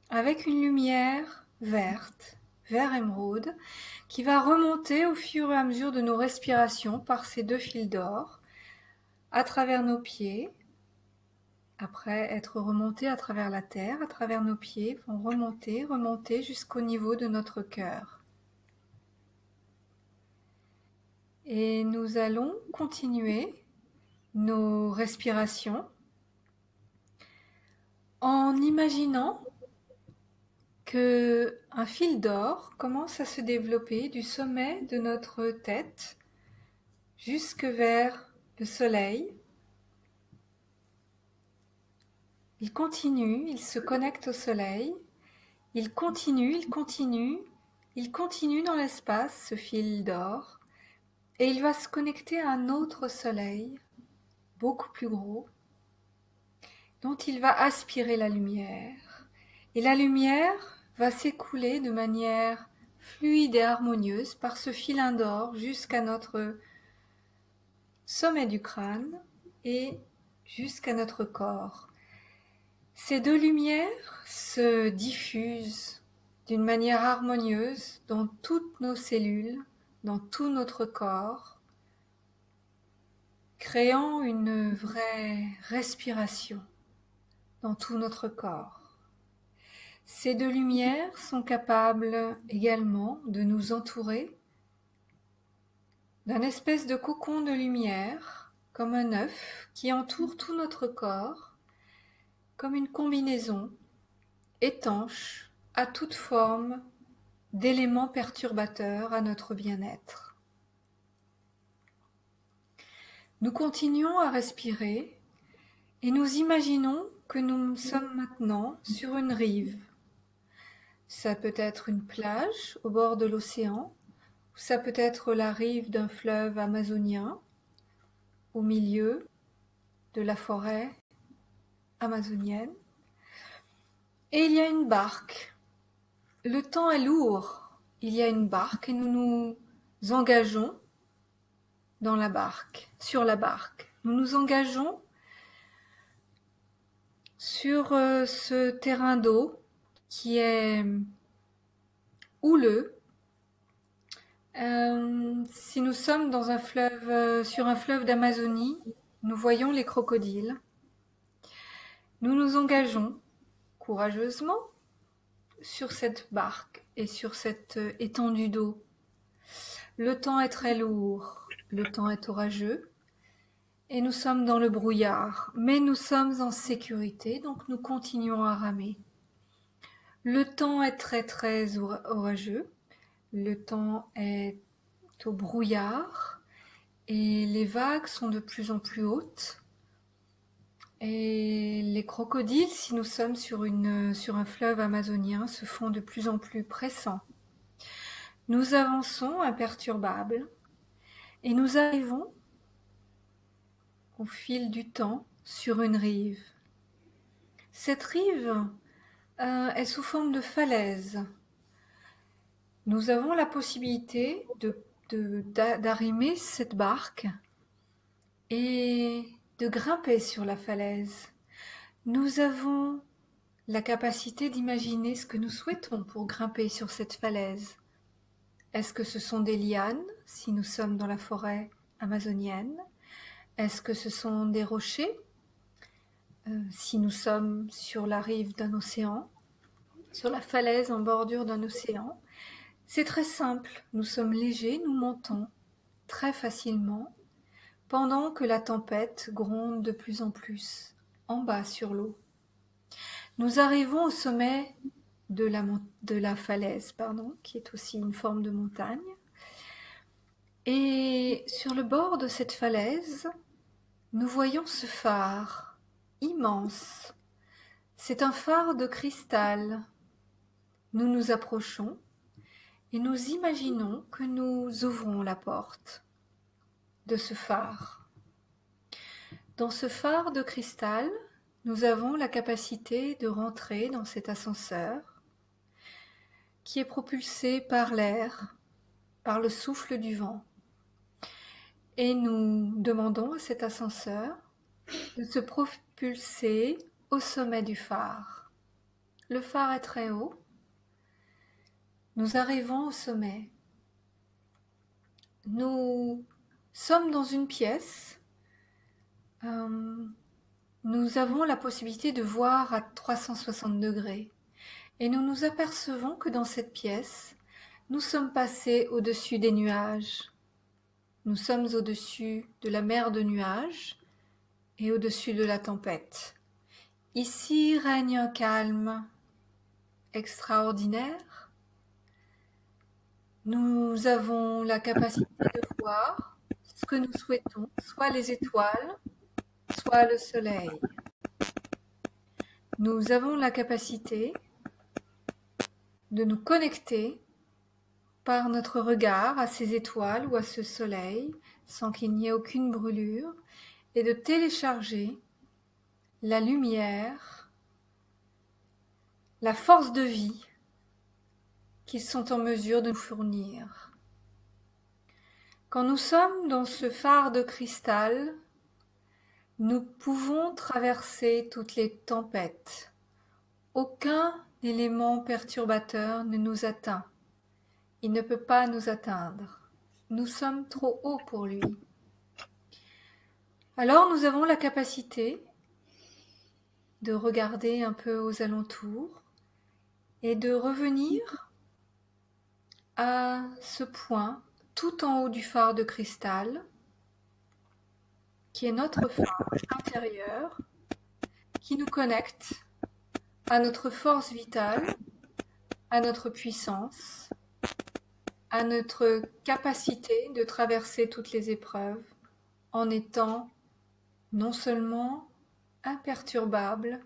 avec une lumière verte, vert émeraude, qui va remonter au fur et à mesure de nos respirations par ces deux fils d'or à travers nos pieds, après être remontés à travers la terre, à travers nos pieds, vont remonter, remonter jusqu'au niveau de notre cœur. Et nous allons continuer nos respirations en imaginant qu'un fil d'or commence à se développer du sommet de notre tête jusque vers le soleil. Il continue, il se connecte au soleil, il continue, il continue, il continue dans l'espace, ce fil d'or, et il va se connecter à un autre soleil, beaucoup plus gros, dont il va aspirer la lumière. Et la lumière va s'écouler de manière fluide et harmonieuse par ce filin d'or jusqu'à notre sommet du crâne et jusqu'à notre corps. Ces deux lumières se diffusent d'une manière harmonieuse dans toutes nos cellules, dans tout notre corps, créant une vraie respiration dans tout notre corps. Ces deux lumières sont capables également de nous entourer d'un espèce de cocon de lumière, comme un œuf, qui entoure tout notre corps, comme une combinaison étanche à toute forme d'éléments perturbateurs à notre bien-être. Nous continuons à respirer et nous imaginons que nous sommes maintenant sur une rive. Ça peut être une plage au bord de l'océan, ça peut être la rive d'un fleuve amazonien, au milieu de la forêt amazonienne. Et il y a une barque. Le temps est lourd. Il y a une barque et nous nous engageons dans la barque, sur la barque. Nous nous engageons sur ce terrain d'eau qui est houleux. Euh, si nous sommes dans un fleuve, euh, sur un fleuve d'Amazonie, nous voyons les crocodiles. Nous nous engageons courageusement sur cette barque et sur cette euh, étendue d'eau. Le temps est très lourd, le temps est orageux et nous sommes dans le brouillard. Mais nous sommes en sécurité, donc nous continuons à ramer. Le temps est très très or- orageux. Le temps est au brouillard et les vagues sont de plus en plus hautes. Et les crocodiles, si nous sommes sur, une, sur un fleuve amazonien, se font de plus en plus pressants. Nous avançons imperturbables et nous arrivons au fil du temps sur une rive. Cette rive euh, est sous forme de falaise. Nous avons la possibilité de, de, d'arrimer cette barque et de grimper sur la falaise. Nous avons la capacité d'imaginer ce que nous souhaitons pour grimper sur cette falaise. Est-ce que ce sont des lianes, si nous sommes dans la forêt amazonienne? Est-ce que ce sont des rochers, euh, si nous sommes sur la rive d'un océan, sur la falaise en bordure d'un océan? C'est très simple, nous sommes légers, nous montons très facilement pendant que la tempête gronde de plus en plus en bas sur l'eau. Nous arrivons au sommet de la, de la falaise, pardon, qui est aussi une forme de montagne. Et sur le bord de cette falaise, nous voyons ce phare immense. C'est un phare de cristal. Nous nous approchons. Et nous imaginons que nous ouvrons la porte de ce phare. Dans ce phare de cristal, Nous avons la capacité de rentrer dans cet ascenseur qui est propulsé par l'air, par le souffle du vent. Et nous demandons à cet ascenseur de se propulser au sommet du phare. Le phare est très haut. Nous arrivons au sommet. Nous sommes dans une pièce. Euh, nous avons la possibilité de voir à trois cent soixante degrés. Et nous nous apercevons que dans cette pièce, nous sommes passés au-dessus des nuages. Nous sommes au-dessus de la mer de nuages et au-dessus de la tempête. Ici règne un calme extraordinaire. Nous avons la capacité de voir ce que nous souhaitons, soit les étoiles, soit le soleil. Nous avons la capacité de nous connecter par notre regard à ces étoiles ou à ce soleil, sans qu'il n'y ait aucune brûlure, et de télécharger la lumière, la force de vie qu'ils sont en mesure de nous fournir. Quand nous sommes dans ce phare de cristal, nous pouvons traverser toutes les tempêtes. Aucun élément perturbateur ne nous atteint. Il ne peut pas nous atteindre. Nous sommes trop hauts pour lui. Alors nous avons la capacité de regarder un peu aux alentours et de revenir à ce point tout en haut du phare de cristal qui est notre phare intérieur qui nous connecte à notre force vitale, à notre puissance, à notre capacité de traverser toutes les épreuves en étant non seulement imperturbable,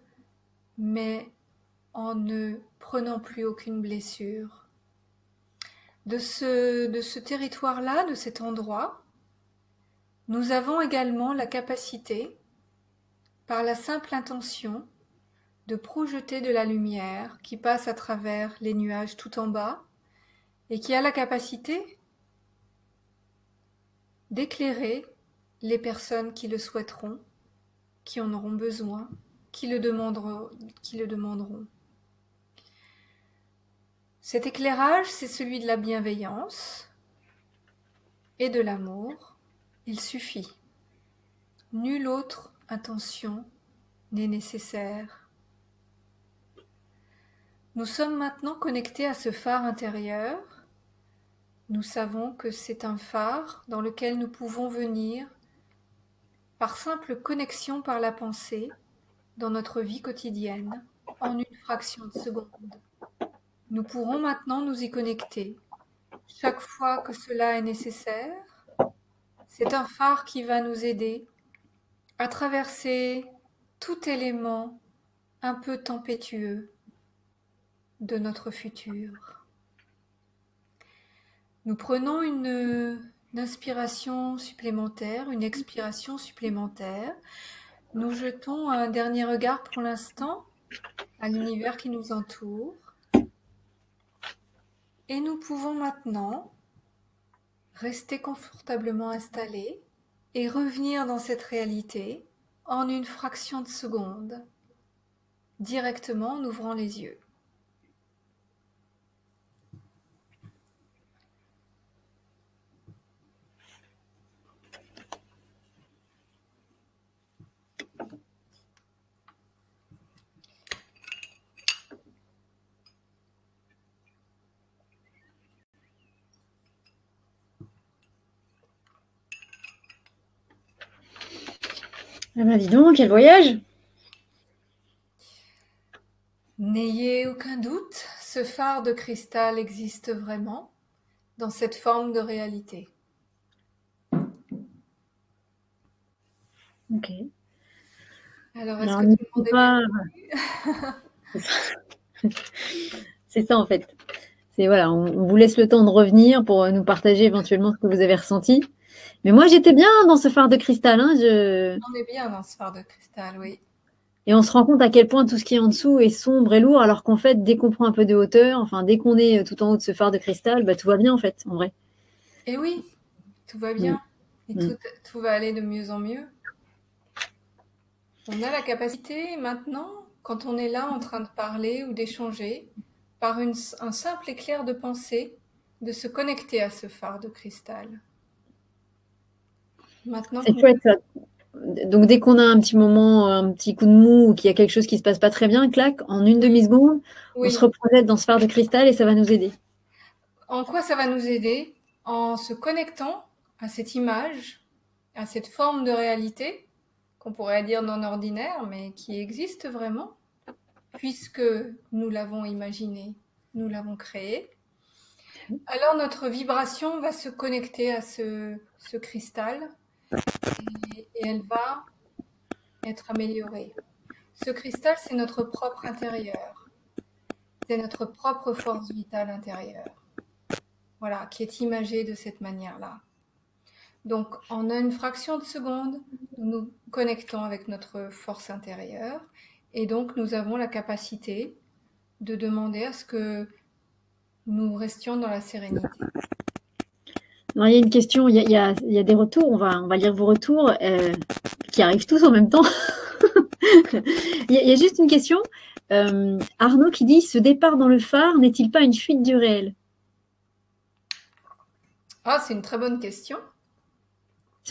mais en ne prenant plus aucune blessure. De ce, de ce territoire-là, de cet endroit, nous avons également la capacité, par la simple intention, de projeter de la lumière qui passe à travers les nuages tout en bas, et qui a la capacité d'éclairer les personnes qui le souhaiteront, qui en auront besoin, qui le demanderont. Qui le demanderont. Cet éclairage, c'est celui de la bienveillance et de l'amour. Il suffit. Nulle autre intention n'est nécessaire. Nous sommes maintenant connectés à ce phare intérieur. Nous savons que c'est un phare dans lequel nous pouvons venir par simple connexion par la pensée dans notre vie quotidienne en une fraction de seconde. Nous pourrons maintenant nous y connecter chaque fois que cela est nécessaire. C'est un phare qui va nous aider à traverser tout élément un peu tempétueux de notre futur. Nous prenons une, une inspiration supplémentaire, une expiration supplémentaire. Nous jetons un dernier regard pour l'instant à l'univers qui nous entoure. Et nous pouvons maintenant rester confortablement installés et revenir dans cette réalité en une fraction de seconde, directement en ouvrant les yeux. Ah ben dis donc, quel voyage! N'ayez aucun doute, ce phare de cristal existe vraiment dans cette forme de réalité. Ok. Alors, est-ce que tout le monde est bien? C'est ça en fait. C'est voilà, on, on vous laisse le temps de revenir pour nous partager éventuellement ce que vous avez ressenti. Mais moi, j'étais bien dans ce phare de cristal. Hein, je... On est bien dans ce phare de cristal, oui. Et on se rend compte à quel point tout ce qui est en dessous est sombre et lourd, alors qu'en fait, dès qu'on prend un peu de hauteur, enfin, dès qu'on est tout en haut de ce phare de cristal, bah, tout va bien, en fait, en vrai. Et oui, tout va bien. Mmh. Et mmh. Tout, tout va aller de mieux en mieux. On a la capacité, maintenant, quand on est là en train de parler ou d'échanger, par une, un simple éclair de pensée, de se connecter à ce phare de cristal. Maintenant, c'est chouette, ça. Donc, dès qu'on a un petit moment, un petit coup de mou ou qu'il y a quelque chose qui ne se passe pas très bien, clac, en une demi-seconde, oui. On se reprojette dans ce phare de cristal et ça va nous aider. En quoi ça va nous aider? En se connectant à cette image, à cette forme de réalité, qu'on pourrait dire non ordinaire, mais qui existe vraiment, puisque nous l'avons imaginée, nous l'avons créée. Alors, notre vibration va se connecter à ce, ce cristal. Et, et elle va être améliorée. Ce cristal, c'est notre propre intérieur. C'est notre propre force vitale intérieure. Voilà, qui est imagée de cette manière-là. Donc, en une fraction de seconde, nous nous connectons avec notre force intérieure. Et donc, nous avons la capacité de demander à ce que nous restions dans la sérénité. Non, il y a une question, il y a, il y a, il y a des retours, on va, on va lire vos retours euh, qui arrivent tous en même temps. il, y a, il y a juste une question. Euh, Arnaud qui dit « Ce départ dans le phare n'est-il pas une fuite du réel ?» Ah, c'est une très bonne question.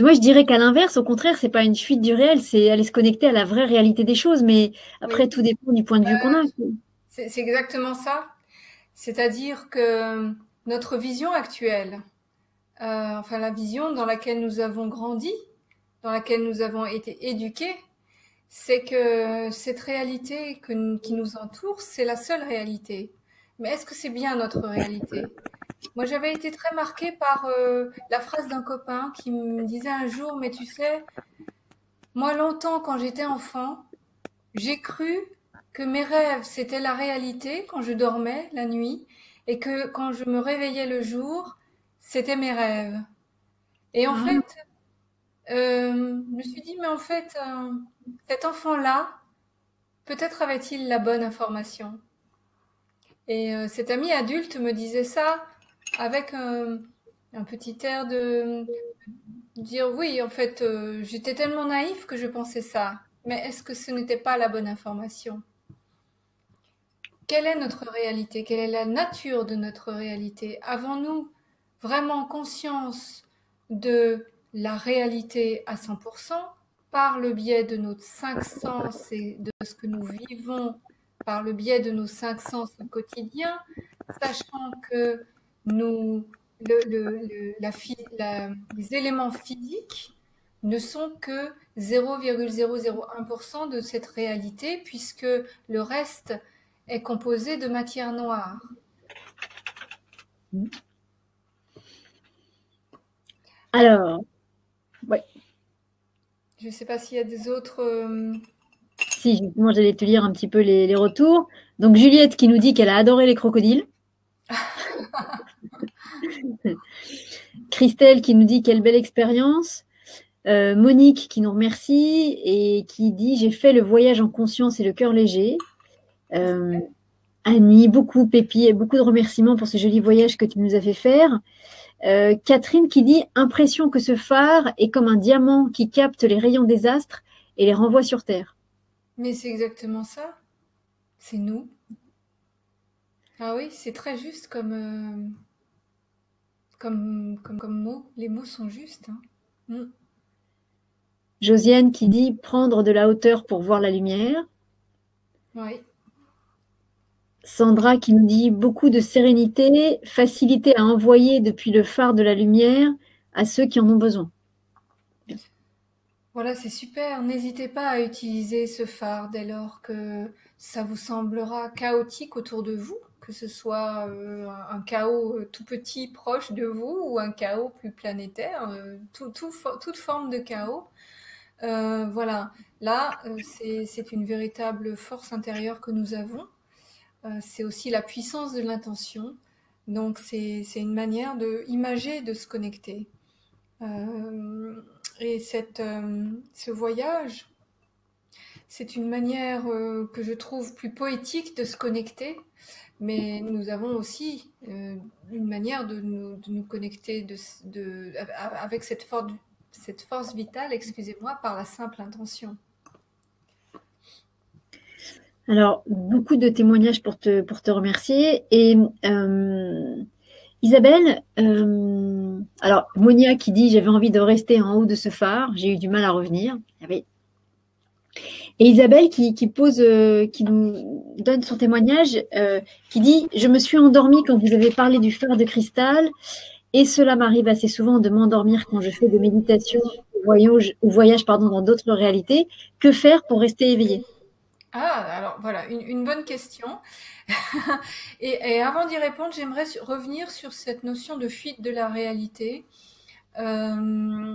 Moi, je dirais qu'à l'inverse, au contraire, c'est pas une fuite du réel, c'est aller se connecter à la vraie réalité des choses, mais après, oui. Tout dépend du point de vue euh, qu'on a. C'est exactement ça. C'est-à-dire que notre vision actuelle, Euh, enfin la vision dans laquelle nous avons grandi, dans laquelle nous avons été éduqués, c'est que cette réalité que, qui nous entoure, c'est la seule réalité. Mais est-ce que c'est bien notre réalité? Moi, j'avais été très marquée par euh, la phrase d'un copain qui me disait un jour, mais tu sais, moi longtemps quand j'étais enfant, j'ai cru que mes rêves c'était la réalité quand je dormais la nuit et que quand je me réveillais le jour, c'était mes rêves. Et en mmh. fait, euh, je me suis dit, mais en fait, euh, cet enfant-là, peut-être avait-il la bonne information. Et euh, cet ami adulte me disait ça avec euh, un petit air de, de dire, oui, en fait, euh, j'étais tellement naïf que je pensais ça. Mais est-ce que ce n'était pas la bonne information? Quelle est notre réalité? Quelle est la nature de notre réalité? Avons-nous vraiment conscience de la réalité à cent pour cent par le biais de nos cinq sens et de ce que nous vivons, par le biais de nos cinq sens au quotidien, sachant que nous, le, le, le, la, la, les éléments physiques ne sont que zéro virgule zéro zéro un pour cent de cette réalité, puisque le reste est composé de matière noire. Mmh. Alors, ouais. Je ne sais pas s'il y a des autres... Euh... Si, justement, j'allais te lire un petit peu les, les retours. Donc, Juliette qui nous dit qu'elle a adoré les crocodiles. Christelle qui nous dit quelle belle expérience. Euh, Monique qui nous remercie et qui dit « J'ai fait le voyage en conscience et le cœur léger euh, ». Annie, beaucoup, Pépi, et beaucoup de remerciements pour ce joli voyage que tu nous as fait faire. Euh, Catherine qui dit « Impression que ce phare est comme un diamant qui capte les rayons des astres et les renvoie sur Terre. » Mais c'est exactement ça. C'est nous. Ah oui, c'est très juste comme, euh, comme, comme, comme mot. Les mots sont justes. Hein. Mm. Josiane qui dit « Prendre de la hauteur pour voir la lumière. » Oui. Sandra qui nous dit « Beaucoup de sérénité, facilité à envoyer depuis le phare de la lumière à ceux qui en ont besoin. » Voilà, c'est super. N'hésitez pas à utiliser ce phare dès lors que ça vous semblera chaotique autour de vous, que ce soit euh, un chaos tout petit proche de vous ou un chaos plus planétaire, euh, tout, tout, toute forme de chaos. Euh, voilà, là, c'est une véritable force intérieure que nous avons. C'est aussi la puissance de l'intention, donc c'est une manière de imager, de se connecter. Euh, et cette, euh, ce voyage, C'est une manière euh, que je trouve plus poétique de se connecter, mais nous avons aussi euh, une manière de nous, de nous connecter de, de, avec cette, for cette force vitale, excusez-moi, par la simple intention. Alors, beaucoup de témoignages pour te, pour te remercier. Et euh, Isabelle, euh, alors Monia qui dit « J'avais envie de rester en haut de ce phare, j'ai eu du mal à revenir. » Et Isabelle qui, qui pose, euh, qui nous donne son témoignage, euh, qui dit « Je me suis endormie quand vous avez parlé du phare de cristal et cela m'arrive assez souvent de m'endormir quand je fais de méditation ou voyage, ou voyage pardon, dans d'autres réalités. Que faire pour rester éveillée ?» Ah, alors voilà, une, une bonne question. et, et avant d'y répondre, j'aimerais revenir sur cette notion de fuite de la réalité. Euh,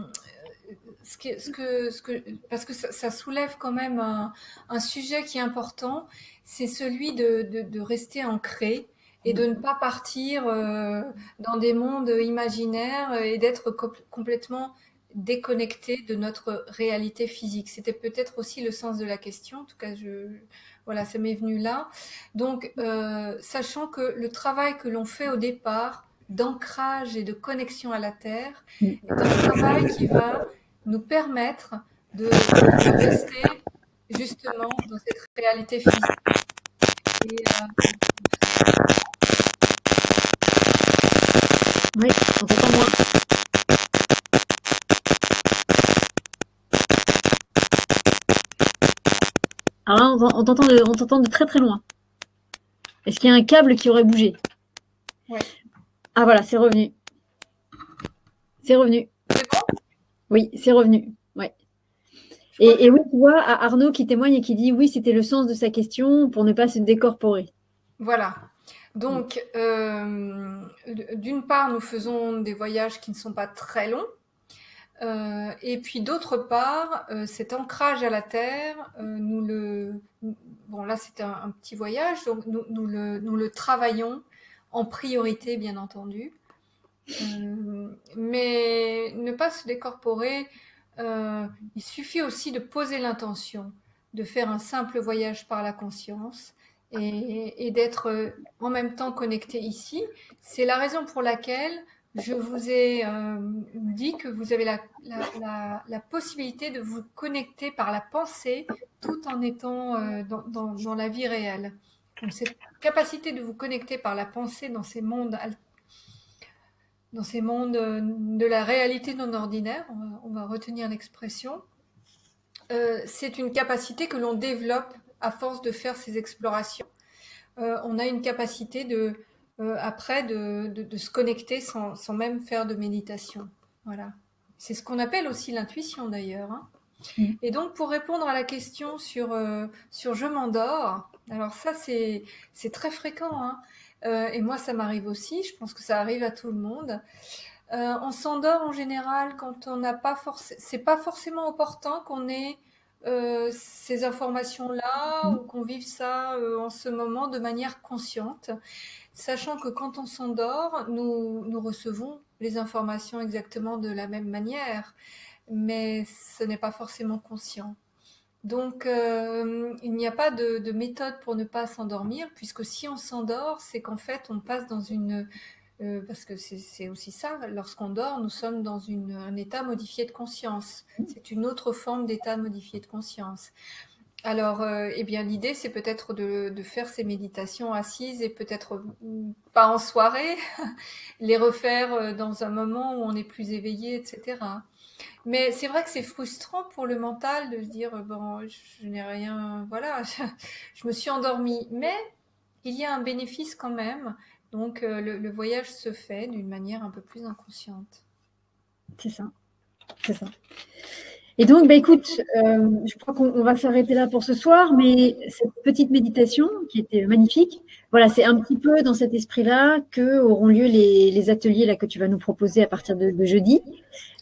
ce que, ce que, ce que, parce que ça, ça soulève quand même un, un sujet qui est important, c'est celui de, de, de rester ancré et de ne pas partir euh, dans des mondes imaginaires et d'être complètement déconnecté de notre réalité physique. C'était peut-être aussi le sens de la question, en tout cas, je, voilà, ça m'est venu là. Donc, euh, sachant que le travail que l'on fait au départ, d'ancrage et de connexion à la Terre, est un travail qui va nous permettre de, de rester justement dans cette réalité physique. Et, euh... Oui, on t'entend moins. Alors là, on t'entend de, de très très loin. Est-ce qu'il y a un câble qui aurait bougé? Ouais. Ah voilà, c'est revenu. C'est revenu. C'est bon? Oui, c'est revenu. Ouais. Et, et oui, tu vois, Arnaud qui témoigne et qui dit oui, c'était le sens de sa question pour ne pas se décorporer. Voilà. Donc, euh, d'une part, nous faisons des voyages qui ne sont pas très longs. Euh, et puis d'autre part, euh, cet ancrage à la Terre, euh, nous le, bon là c'était un, un petit voyage, donc nous, nous, le, nous le travaillons en priorité bien entendu, euh, mais ne pas se décorporer, euh, il suffit aussi de poser l'intention, de faire un simple voyage par la conscience et, et d'être en même temps connecté ici. C'est la raison pour laquelle je vous ai euh, dit que vous avez la, la, la, la possibilité de vous connecter par la pensée tout en étant euh, dans, dans, dans la vie réelle. Donc, cette capacité de vous connecter par la pensée dans ces mondes, dans ces mondes de la réalité non ordinaire, on va, on va retenir l'expression, euh, c'est une capacité que l'on développe à force de faire ces explorations. Euh, on a une capacité de... Euh, après de, de, de se connecter sans, sans même faire de méditation. Voilà. C'est ce qu'on appelle aussi l'intuition d'ailleurs. Hein. Mmh. Et donc pour répondre à la question sur, euh, sur je m'endors, alors ça c'est très fréquent. Hein. Euh, et moi ça m'arrive aussi, je pense que ça arrive à tout le monde. Euh, on s'endort en général quand on n'a pas forcément... C'est pas forcément opportun qu'on ait euh, ces informations-là mmh. ou qu'on vive ça euh, en ce moment de manière consciente. Sachant que quand on s'endort, nous, nous recevons les informations exactement de la même manière, mais ce n'est pas forcément conscient. Donc, euh, il n'y a pas de, de méthode pour ne pas s'endormir, puisque si on s'endort, c'est qu'en fait, on passe dans une... Euh, parce que c'est aussi ça, lorsqu'on dort, nous sommes dans une, un état modifié de conscience. C'est une autre forme d'état modifié de conscience. Alors, euh, eh bien, l'idée, c'est peut-être de, de faire ces méditations assises et peut-être pas en soirée, les refaire dans un moment où on est plus éveillé, et cetera. Mais c'est vrai que c'est frustrant pour le mental de se dire, bon, je n'ai rien, voilà, je, je me suis endormie. Mais il y a un bénéfice quand même, donc euh, le, le voyage se fait d'une manière un peu plus inconsciente. C'est ça, c'est ça. Et donc, bah, écoute, euh, je crois qu'on va s'arrêter là pour ce soir, mais cette petite méditation qui était magnifique, voilà, c'est un petit peu dans cet esprit-là que auront lieu les, les ateliers là que tu vas nous proposer à partir de, de jeudi.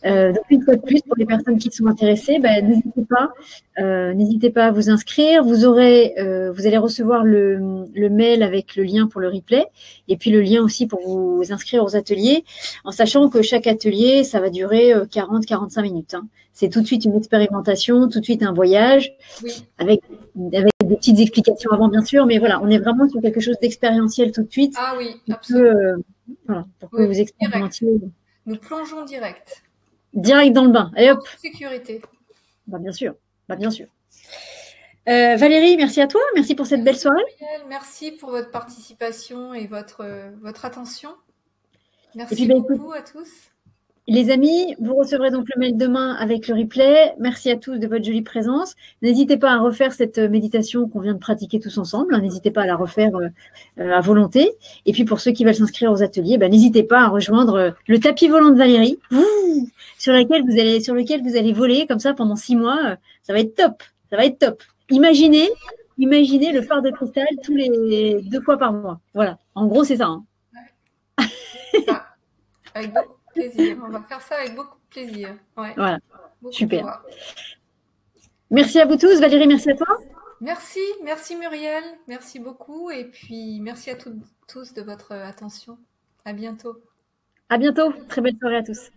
Euh, donc, une fois de plus, pour les personnes qui sont intéressées, bah, n'hésitez pas, euh, n'hésitez pas à vous inscrire. Vous aurez, euh, vous allez recevoir le, le mail avec le lien pour le replay et puis le lien aussi pour vous inscrire aux ateliers, en sachant que chaque atelier, ça va durer quarante à quarante-cinq minutes, hein. C'est tout de suite une expérimentation, tout de suite un voyage, oui. avec, avec des petites explications avant, bien sûr, mais voilà, on est vraiment sur quelque chose d'expérientiel tout de suite. Ah oui, absolument. Que, euh, voilà, pour que oui, vous expérimentiez. Direct. Nous plongeons direct. Direct dans le bain. Et hop. Sécurité. Bah, bien sûr, bah, bien sûr. Euh, Valérie, merci à toi, merci pour cette merci belle soirée. Muriel, merci pour votre participation et votre, euh, votre attention. Merci et puis, ben, beaucoup à tous. Les amis, vous recevrez donc le mail demain avec le replay. Merci à tous de votre jolie présence. N'hésitez pas à refaire cette méditation qu'on vient de pratiquer tous ensemble. N'hésitez pas à la refaire à volonté. Et puis, pour ceux qui veulent s'inscrire aux ateliers, ben, n'hésitez pas à rejoindre le tapis volant de Valérie ouh, sur, laquelle vous allez, sur lequel vous allez voler comme ça pendant six mois. Ça va être top. Ça va être top. Imaginez, imaginez le phare de cristal tous les deux fois par mois. Voilà. En gros, c'est ça. Hein. C'est ça. Avec beaucoup. Plaisir. On va faire ça avec beaucoup de plaisir. Ouais. Voilà, beaucoup super. Merci à vous tous. Valérie, merci à toi. Merci, merci Muriel. Merci beaucoup. Et puis, merci à toutes, tous de votre attention. À bientôt. À bientôt. Très belle soirée à tous.